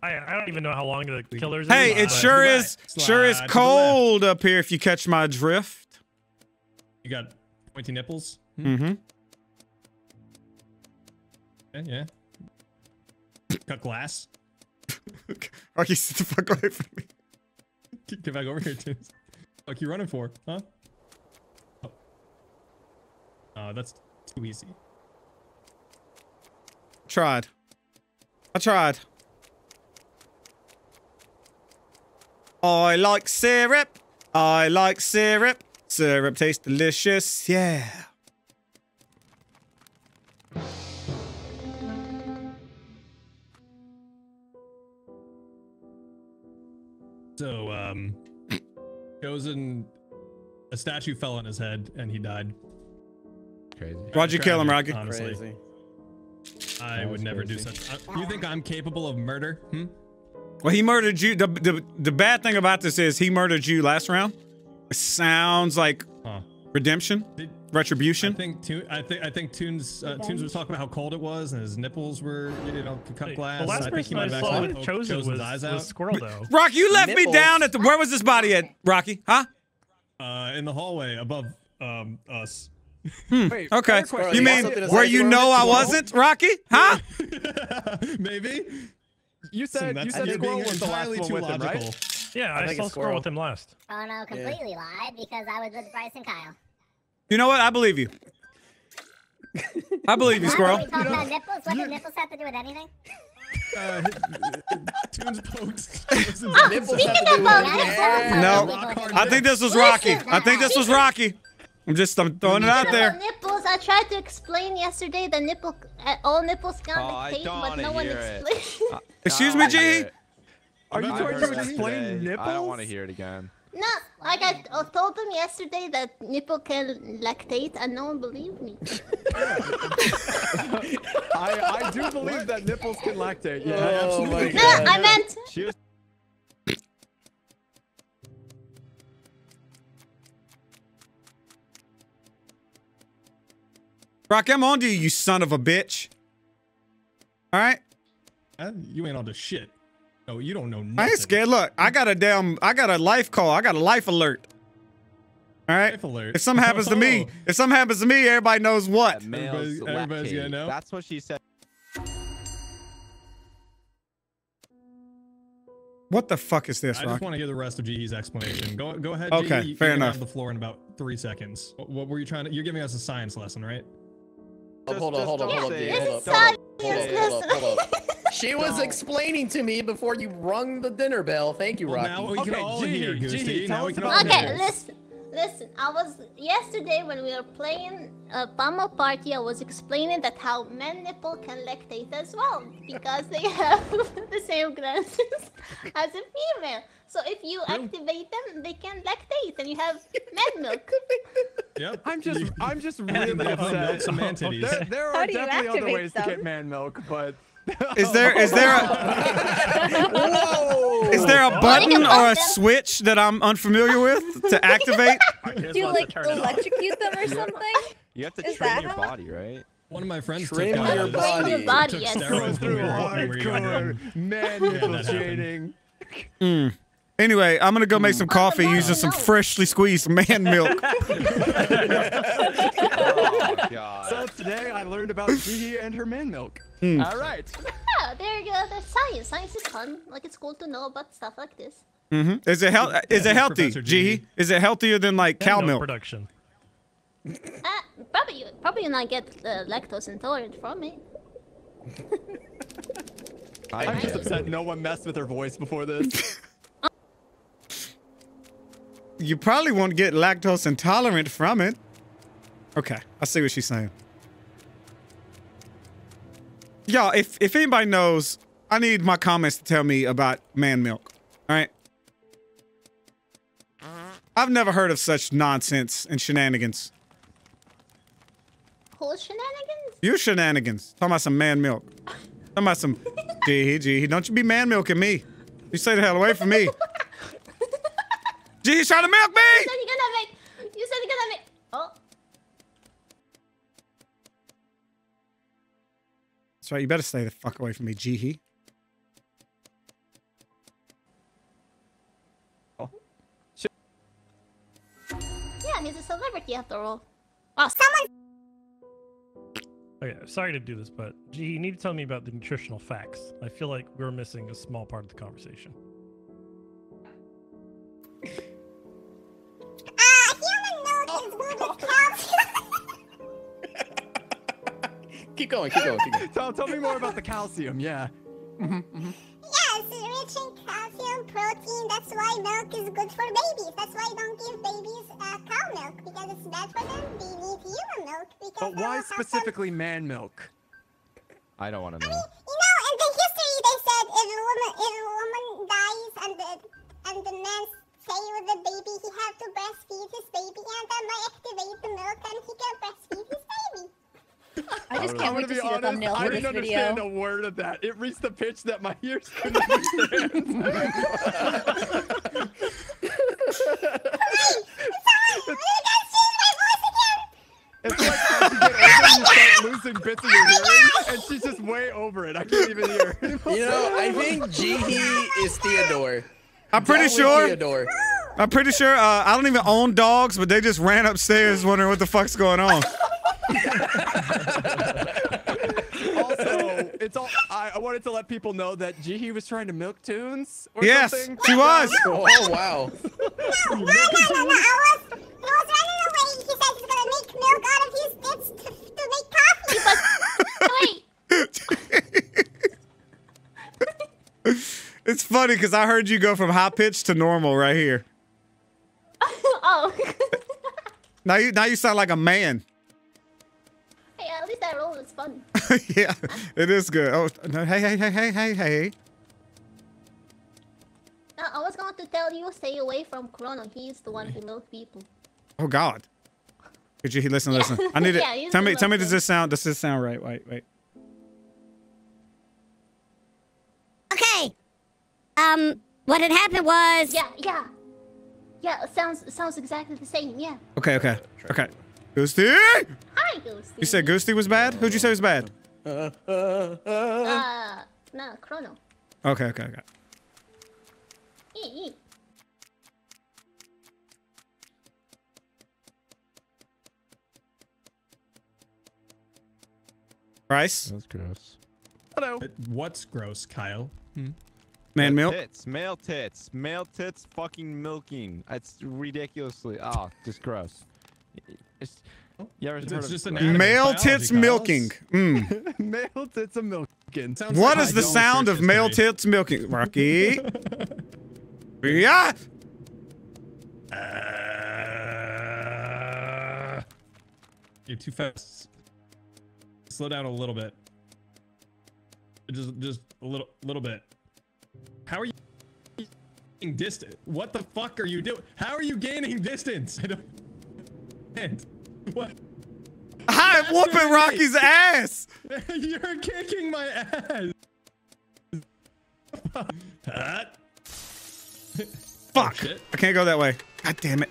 I, I don't even know how long the killer's. Hey, in. it sure uh, is slide. sure is cold up here if you catch my drift. You got pointy nipples? Mm-hmm. Yeah, yeah. Cut glass. Rocky, sit the fuck away from me. Get back over here, too. Fuck you running for, huh? Oh, uh, that's too easy. Tried. I tried. I like syrup. I like syrup. Syrup tastes delicious. Yeah. So, um, Chosen, a statue fell on his head and he died. Crazy. Why'd you kill him, Rocky? Honestly. Crazy. I would never crazy. do such. Uh, you think I'm capable of murder? Hmm? Well, he murdered you. The, the the bad thing about this is he murdered you last round. It sounds like huh. redemption, Did, retribution. I think Toon, I think I think Toon's uh, Toons was talking about how cold it was and his nipples were you know cut glass. The last I person I saw with Chosen was, eyes was out. Squirrel though. Rocky, you left nipples. me down at the. Where was this body at, Rocky? Huh? uh, in the hallway above um, us. Hmm. Wait, okay. You mean where you know I wasn't, Rocky? Huh? Maybe. You said so you said Squirrel was the last one with him, right? Yeah, I, I saw Squirrel with him last. Oh no, completely yeah. lied because I was with Bryce and Kyle. You know what? I believe you. I believe you, Squirrel. What do nipples have to do with anything? Uh, Toons pokes. Oh, speaking of pokes, no, I think this was Rocky. I think this was Rocky. I'm just I'm throwing it out there. Nipples. I tried to explain yesterday the nipple, uh, all nipples gone to tape, but no one explained. Uh, excuse me, G. Are you trying to explain nipples? I don't want to hear it again. No, like I told them yesterday that nipple can lactate, and no one believed me. I, I do believe that nipples can lactate. Yeah, I absolutely. No, God. I meant. She was Rock, I'm on to you, you son of a bitch. All right. Uh, you ain't on to shit. No, you don't know nothing. I ain't scared. Look, I got a damn, I got a life call. I got a life alert. All right. Life alert. If something happens to me, if something happens to me, everybody knows what. Everybody's, everybody's gonna know. That's what she said. What the fuck is this, Rock? I just want to hear the rest of G E's explanation. Go, go ahead. Okay, G E, fair enough. You can have the floor in about three seconds. What, what were you trying to? You're giving us a science lesson, right? Just, hold on, hold on, hold on, hold on. Hold on. She was explaining to me before you rung the dinner bell. Thank you, Rocky. Well, now we can okay, all G, hear Ghoostie. Now we can all okay, hear. listen, listen. I was yesterday when we were playing a Bumble Party. I was explaining that how men nipple can lactate as well because they have the same glands as a female. So if you activate them, they can lactate, and you have men milk. Yep. I'm just, I'm just really upset. There, there are definitely other ways them? to get man milk, but. Is there is there a Whoa. is there a button or a switch that I'm unfamiliar with to activate? Do you like electrocute them or something? You have to train your body, right? One of my friends took your body. body yes. Hardcore man infiltrating. Mm. Anyway, I'm gonna go make some coffee using some freshly squeezed man milk. Oh, God. So today I learned about Gigi and her man milk. Mm. All right. Yeah, there you go. That's science. Science is fun. Like it's cool to know about stuff like this. Mm-hmm. Is it healthy? Is yeah, it healthy, Gigi? Is it healthier than like cow milk production? Uh, probably, probably not get uh, lactose intolerant from it. I'm just upset no one messed with her voice before this. You probably won't get lactose intolerant from it. Okay, I see what she's saying. Y'all, if, if anybody knows, I need my comments to tell me about man milk, all right? I've never heard of such nonsense and shenanigans. Cool shenanigans? You shenanigans. Talking about some man milk. Talking about some... Gee, gee, don't you be man milking me. You stay the hell away from me. Gee, he's trying to milk me! You said you're gonna make... You said you're gonna make... Oh. That's right, you better stay the fuck away from me, Gee. Oh. Shit. Yeah, he's a celebrity after all. Oh, someone! Okay, sorry to do this, but Gee, you need to tell me about the nutritional facts. I feel like we're missing a small part of the conversation. uh, human milk is good with cows. Keep going, keep going, keep going. tell, tell me more about the calcium, yeah. Mm-hmm, mm-hmm. Yes, rich in calcium, protein, that's why milk is good for babies. That's why don't give babies uh, cow milk, because it's bad for them. They need human milk. Because but why specifically some... man milk? I don't want to know. I mean, you know, in the history they said if a woman, if a woman dies and the, and the man stays with the baby, he has to breastfeed his baby, and that might activate the milk and he can breastfeed his baby. I just can't wait to see the thumbnail for this video. I didn't understand a word of that. It reached the pitch that my ears couldn't understand. It's like you start losing bits of your hearing, and she's just way over it. I can't even hear. You know, I think Gigi is Theodore. I'm pretty sure. Theodore. I'm pretty sure uh, I don't even own dogs, but they just ran upstairs wondering what the fuck's going on. Also, it's all I, I wanted to let people know that Jihi was trying to milk Toons. Or yes, something. She was. Oh, oh wow. No, no, no, no, no. I was, I was running away. He said he's gonna make milk out of his bits to, to make coffee. But wait. It's funny because I heard you go from high pitch to normal right here. Oh. Now you, now you sound like a man. Hey, at least that roll is fun. Yeah, it is good. Oh, no, hey, hey, hey, hey, hey, hey. No, I was going to tell you, stay away from Chrono. He's the one who knows people. Oh God. Could you listen? Yeah. Listen. I need it. Yeah, tell me. Tell me. Does this sound? Does this sound right? Wait. Wait. Okay. Um. What had happened was. Yeah. Yeah. Yeah. It sounds. It sounds exactly the same. Yeah. Okay. Okay. Okay. Ghoostie? Hi, Ghoostie. You said Ghoostie was bad? Who'd you say was bad? Uh, uh, uh, no, Chrono. Okay, okay, okay. E -e. Bryce? That's gross. Hello. What's gross, Kyle? Hmm? Man milk? Tits, male tits. Male tits fucking milking. It's ridiculously, oh, just gross. It's, you ever it's heard just of, an male tits milking. Mm. Male tits a milking. Sounds what like is I the sound of male tits milking? Rocky. Ria. Uh, you're too fast. Slow down a little bit. Just, just a little, little bit. How are you gaining distance? What the fuck are you doing? How are you gaining distance? I don't. What? I'm That's whooping Rocky's me. ass. You're kicking my ass. Fuck. Oh, I can't go that way. God damn it.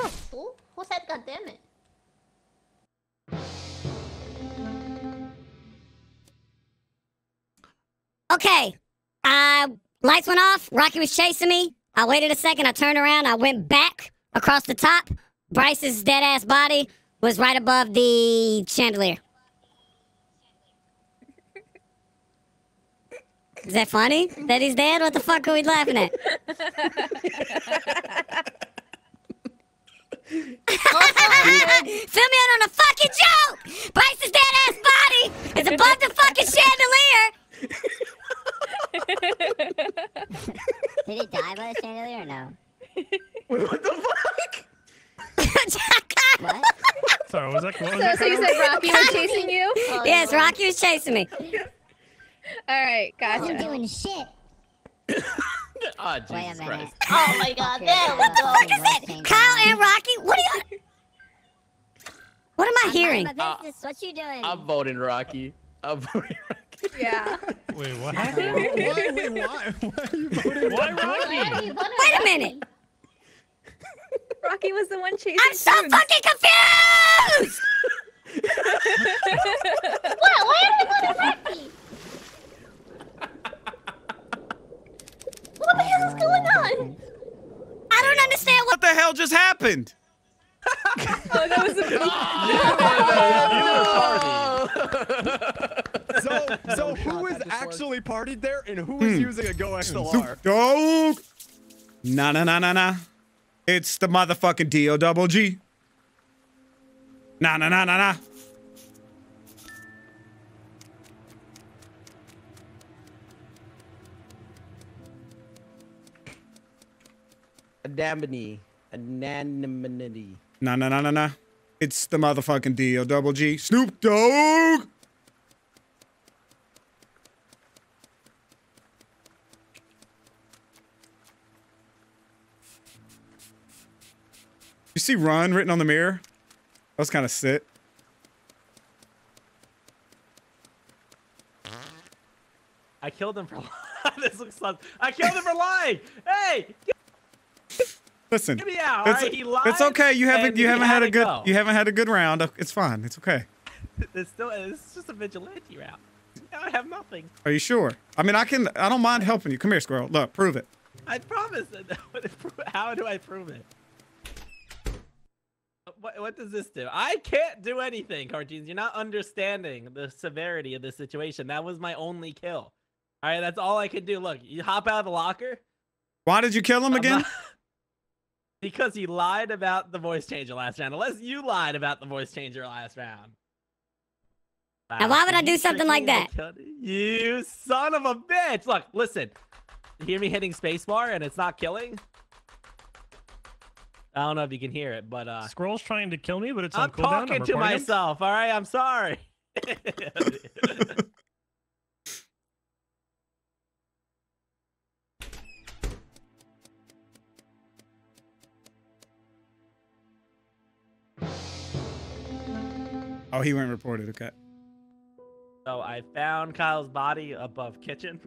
Huh, fool? Who said God damn it? Okay. Uh. Lights went off. Rocky was chasing me. I waited a second. I turned around. I went back across the top. Bryce's dead-ass body was right above the chandelier. Is that funny? That he's dead? What the fuck are we laughing at? Fill me in on a fucking joke! Bryce's dead-ass body is above the fucking chandelier! Did he die by the chandelier or no? Wait, what the fuck? What? Sorry, was that cool? So, so you said Rocky was chasing you? Oh, yes, no. Rocky was chasing me. Alright, gotcha. I'm doing shit. Oh, Jesus Christ. Oh my god, there What the fuck is that? Kyle and Rocky, what are you... What am I I'm hearing? Uh, what you doing? I'm voting Rocky. I'm voting Rocky. Yeah. Wait, what? Why, wait, why? Why are you voting? Why Rocky? Wait a minute. Rocky was the one chasing. I'm so Toons. fucking confused. What? Why are you voting Rocky? What the hell is going on? I don't understand what, what the hell just happened. Oh, that was a. Oh, you were party. So, so who is actually partied there, and who is mm. using a Go X L R? Dog. Nah, nah, nah, nah, nah. It's the motherfucking D O double G. Nah, nah, nah, nah, nah. Adamity, anonymity. Nah, nah, nah, nah, nah. It's the motherfucking D O double G. Snoop Dogg. You see run written on the mirror? That was kind of sick. I killed him for lying. This looks like I killed him for lying. Hey! Listen. Get me out. It's, right? He lied, it's okay. You haven't you haven't had, had a good go. you haven't had a good round. It's fine. It's okay. It's still it's just a vigilante round. I have nothing. Are you sure? I mean, I can. I don't mind helping you. Come here, squirrel. Look, prove it. I promise. How do I prove it? What, what does this do? I can't do anything, CaRtOoNz. You're not understanding the severity of this situation. That was my only kill. All right, that's all I could do. Look, you hop out of the locker. Why did you kill him I'm again? Not... Because he lied about the voice changer last round. Unless you lied about the voice changer last round. Wow. Now, why would I do something like that? You son of a bitch. Look, listen. You hear me hitting spacebar and it's not killing? I don't know if you can hear it, but... Uh, Scroll's trying to kill me, but it's on cooldown. I'm talking to myself, all right? I'm sorry. Oh, he went reported, okay. So I found Kyle's body above kitchen.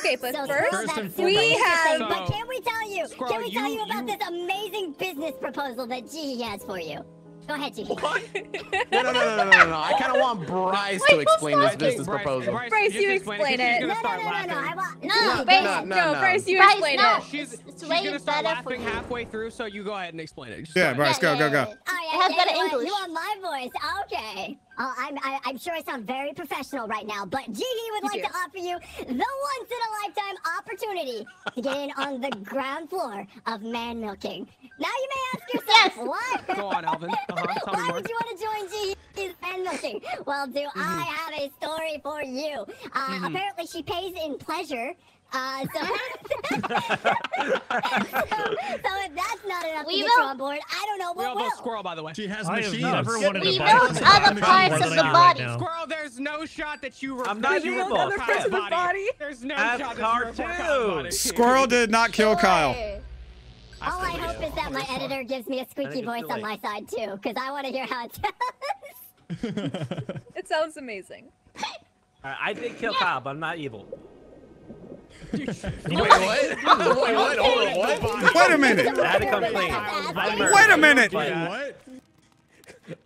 Okay, but so first, first we have... So, but can we tell you, Scroll, can we tell you, you about you... this amazing business proposal that Gigi has for you? Go ahead, Gigi. What? no, no, no, no, no, no, no. I kind of want Bryce wait, to explain this business Bryce, proposal. Bryce, Bryce you, you explain, explain it. it. No, no, no, no, no, I want... No, no, Bryce, no, no, no, no. Bryce, you Bryce, explain no. it. She's, she's going to start laughing halfway through, so you go ahead and explain it. Just yeah, Bryce, go, go, go. Oh, yeah, it has better English. You want my voice? Okay. Uh, I'm, I, I'm sure I sound very professional right now, but Gigi would like to offer you the once-in-a-lifetime opportunity to get in on the ground floor of man milking. Now you may ask yourself, yes. What? Go on, Alvin. Uh-huh. Tell Why me would more. you want to join Gigi's man milking? Well, do mm-hmm. I have a story for you? Uh, mm-hmm. Apparently, she pays in pleasure. Uh, so, so, so if that's not enough we to get you on board, I don't know what will. Squirrel, by the way. She has machines. We milk other parts of the body. Right squirrel, there's no shot that you were. I'm not you milk other parts of the body. There's no As shot that you Squirrel did not kill sure. Kyle. All I hope is that my editor gives me a squeaky voice on my side too, because I want to hear how it sounds. It sounds amazing. All right, I did kill yeah. Kyle, but I'm not evil. Wait, what? Oh, wait, what? Hold on, what? Wait a minute. Wait a minute.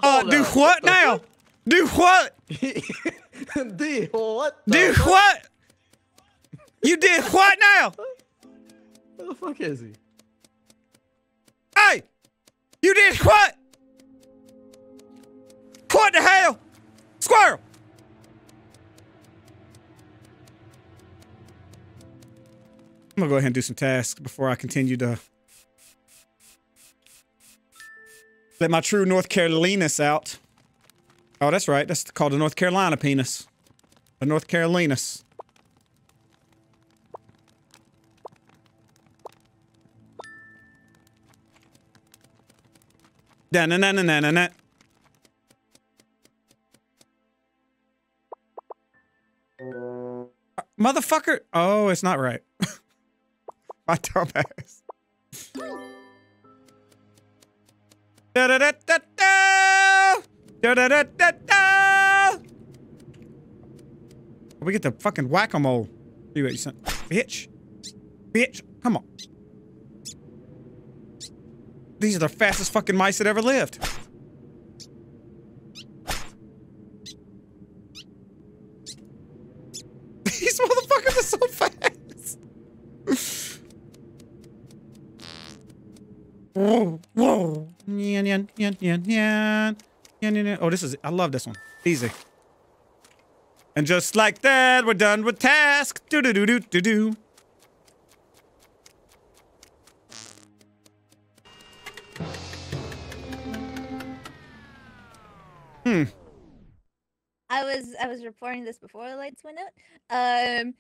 Uh, do what now? Do what? Do what? Do what? You did what now? Where the fuck is he? Hey! You did what? What the hell? Squirrel! I'm gonna go ahead and do some tasks before I continue to let my true North Carolinas out. Oh, that's right. That's called a North Carolina penis. A North Carolinas. Da na na na na na na. Motherfucker! Oh, it's not right. My dumbass. Da da da da da. Da da da da da. We get the fucking whack-a-mole. You wait, son. Bitch. Bitch. Come on. These are the fastest fucking mice that ever lived. These motherfuckers are so fast. Whoa, whoa. Nyan, nyan, nyan, nyan, nyan. Nyan, nyan, nyan. Oh, this is, I love this one. Easy. And just like that, we're done with task. Do do do do do do. Hmm. I was I was reporting this before the lights went out. Um.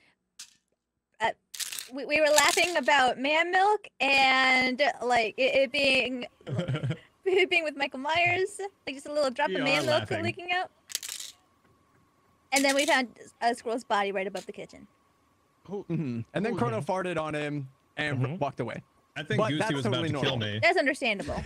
We, we were laughing about man milk and like it, it being it being with Michael Myers, like just a little drop you of man milk laughing. leaking out. And then we found a squirrel's body right above the kitchen. Oh, mm-hmm. And then Chrono farted on him and mm-hmm. walked away. I think Ghoostie was totally about to normal. kill me. That's understandable.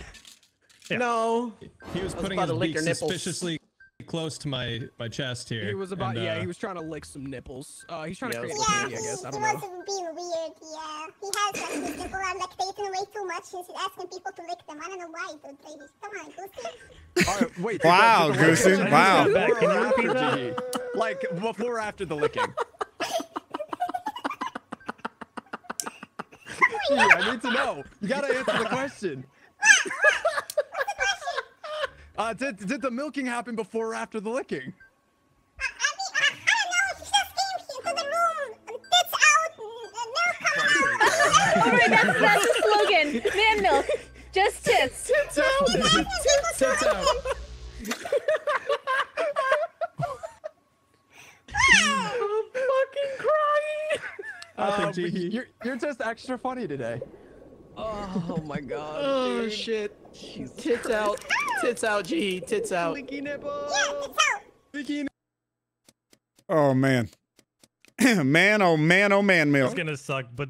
Yeah. No, he was putting his beak suspiciously nipples. close to my my chest here. He was about and, uh, yeah, he was trying to lick some nipples. Uh, he's trying yeah, to create yeah, a baby, I guess. I don't know. He must be weird. Yeah, he has like, his nipple on like facing away from much is asking people to lick them. I don't know why, dude. Ladies. Come on, Ghoostie. All right, wait. Wow, Ghoostie. Wow. Can you repeat that? Like, before or after the licking? Yeah, I need to know. You gotta answer the question. Uh, did, did the milking happen before or after the licking? I, I mean, I, I don't know. She just came into the room. That's out. Milk come out. Alright, that's, that's the slogan. Man milk. Just tits. Tits out. Tits, tits out. I'm fucking crying. Uh, you're, you're just extra funny today. Oh my god. Oh dude. Shit. Jesus tits Christ. Out. Tits out, G. Tits out. Licky nipple. Yeah, tits out. Licky nipple. Oh man. Man, oh man, oh man, milk. It's gonna suck, but.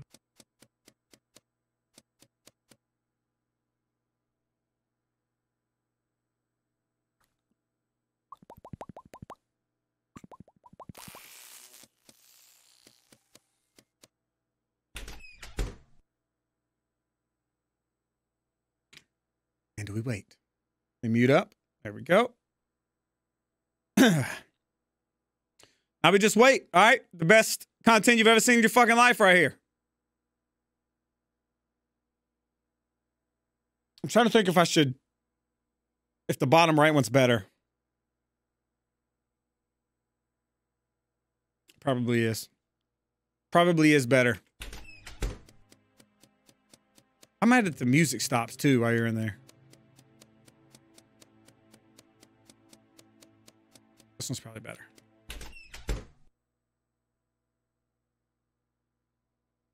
And we wait. We mute up. There we go. Now we just wait. All right. The best content you've ever seen in your fucking life right here. I'm trying to think if I should, if the bottom right one's better. Probably is. Probably is better. I'm mad that the music stops too while you're in there. This one's probably better.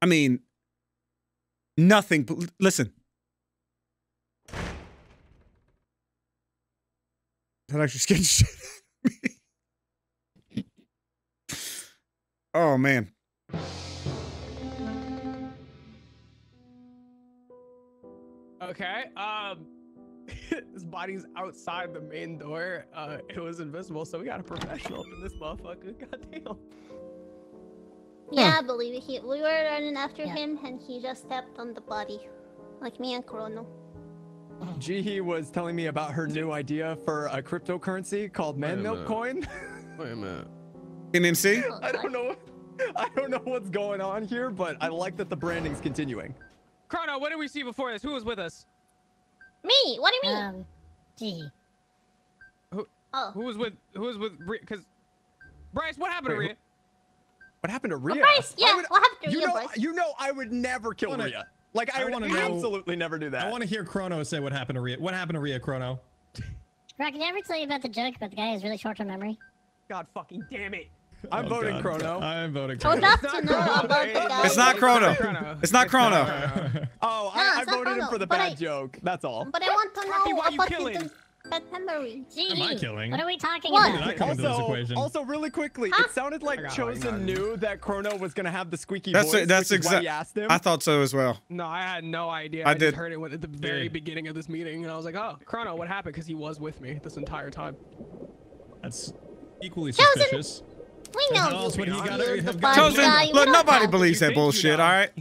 I mean, nothing, but listen. That actually scared the shit out of me. Oh, man. Okay, um, his body's outside the main door. Uh, it was invisible, so we got a professional up in this motherfucker. Goddamn. Yeah, but we, he, we were running after yeah. him, and he just stepped on the body. Like me and Chrono. Jihi was telling me about her new idea for a cryptocurrency called Man Milk Coin. Wait a minute. M M C? I don't know. I don't know what's going on here, but I like that the branding's continuing. Chrono, what did we see before this? Who was with us? Me. What do you mean? Um, gee. Who? Oh. Who was with? Who was with? Because Bryce, what happened Wait, to Ria? Who, what happened to Ria? Oh, Bryce, yeah. Would, what happened to you Ria? Know, Bryce? You know, I would never kill wanna, Ria. Like I, I would know, absolutely never do that. I want to hear Chrono say what happened to Ria. What happened to Ria, Chrono? Rock, did I ever tell you about the joke about the guy who has really short-term memory? God fucking damn it. I'm oh voting God. Chrono. I'm voting Chrono. Oh, it's, not Chrono. It's not Chrono. It's not Chrono. Oh, I, no, I voted him for the but bad I, joke. That's all. But I want to know Rocky, about the bad memory. Gee. Am I killing? What are we talking what? about? Did I come also, into this equation? Also, really quickly, huh? It sounded like Chosen knew that Chrono was going to have the squeaky that's voice, a, that's exactly. I thought so as well. No, I had no idea. I, I just heard it at the very yeah. beginning of this meeting, and I was like, oh, Chrono, what happened? Because he was with me this entire time. That's equally suspicious. We know you. Chosen, look, nobody believes that bullshit, all right?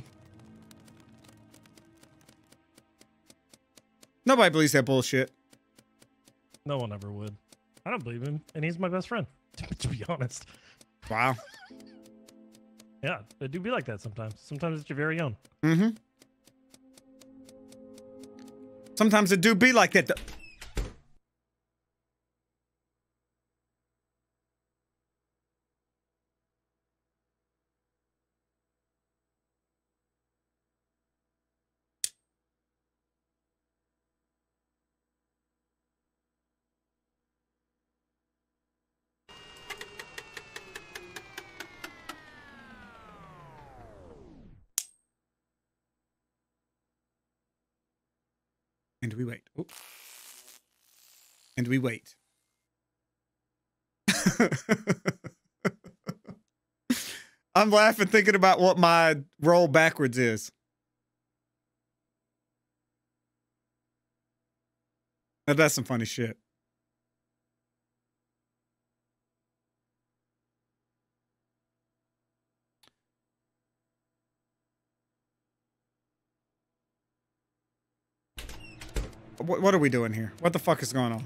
Nobody believes that bullshit. No one ever would. I don't believe him, and he's my best friend, to be honest. Wow. Yeah, they do be like that sometimes. Sometimes it's your very own. Mm-hmm. Sometimes it do be like that. And we wait. Oops. And we wait. I'm laughing thinking about what my roll backwards is. Now that's some funny shit. What, what are we doing here? What the fuck is going on?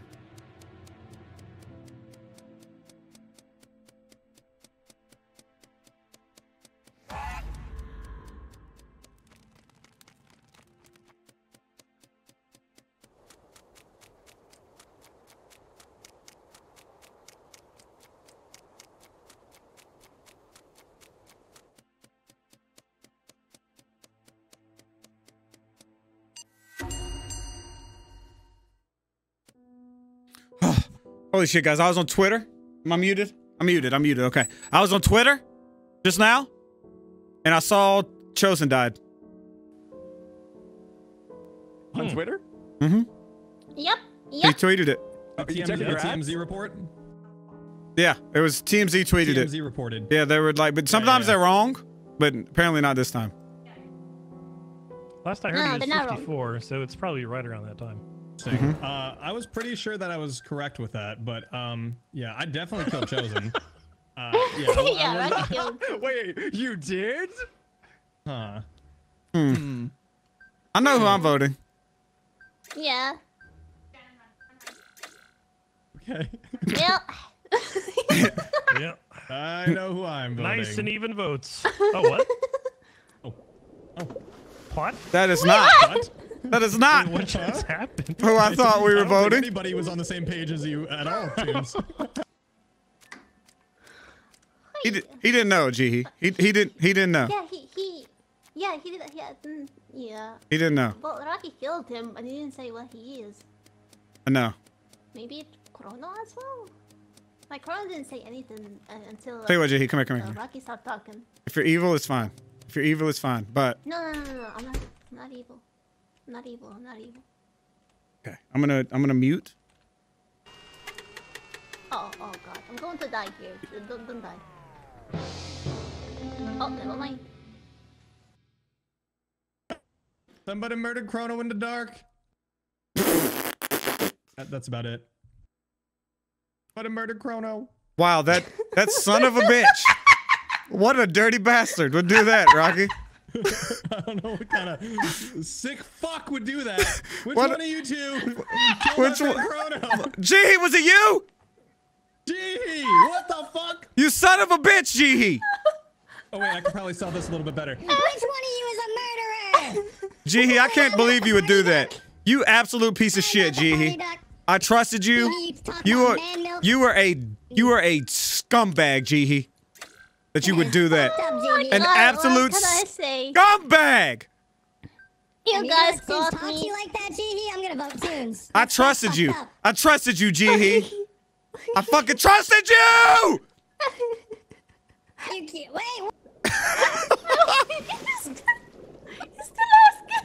Holy shit, guys. I was on Twitter. Am I muted? I'm muted. I'm muted. Okay. I was on Twitter just now, and I saw Chosen died. Hmm. On Twitter? Mm-hmm. Yep. Yep. He tweeted it. Oh, you T M Z, checked the T M Z report? Yeah. It was T M Z tweeted T M Z it. T M Z reported. Yeah, they were like, but sometimes yeah, yeah. they're wrong, but apparently not this time. Last I heard no, it was fifty-four, so it's probably right around that time. Mm-hmm. uh, I was pretty sure that I was correct with that, but um, yeah, I definitely killed Chosen. Uh, yeah, I, yeah, I killed. Wait, you did? Huh. Hmm. Hmm. I know who I'm voting. Yeah. Okay. Yep. Yep. I know who I'm voting. Nice and even votes. Oh, what? Oh. Oh. Pot? That is not. Pot? That is not what just happened. Who I thought we were voting. Anybody was on the same page as you at all. he did, he didn't know, Jeehee. He he didn't he didn't know. Yeah, he he yeah he didn't yeah mm, yeah. He didn't know. Well, Rocky killed him, but he didn't say what he is. I know. Maybe Chrono as well. Like Chrono didn't say anything until. Tell you what, Jeehee, come here, come here. Rocky stopped talking. If you're evil, it's fine. If you're evil, it's fine. But no, no, no, no, no. I'm not I'm not evil. I'm not evil, I'm not evil. Okay, I'm gonna, I'm gonna mute. Oh, oh god, I'm going to die here. Don't, don't die. Oh, never mind. Somebody murdered Chrono in the dark. that, that's about it. Somebody murdered Chrono. Wow, that, that son of a bitch. What a dirty bastard would do that, Rocky. I don't know what kind of sick fuck would do that. Which what? One of you two? Which one? Jeehee, was it you? Jeehee, what the fuck? You son of a bitch, Jeehee. Oh wait, I can probably sell this a little bit better. Which one of you is a murderer? Jeehee, I can't believe you would do that. You absolute piece of shit, Jeehee. I trusted you. You were, you were a, you were a scumbag, Jeehee. That you would do that. Oh, an God, absolute scumbag! You guys talk to me like that, Jeehee? I'm gonna vote Toons. I trusted you. Up. I trusted you, Jeehee. I fucking trusted you! You can't wait. He's still asking.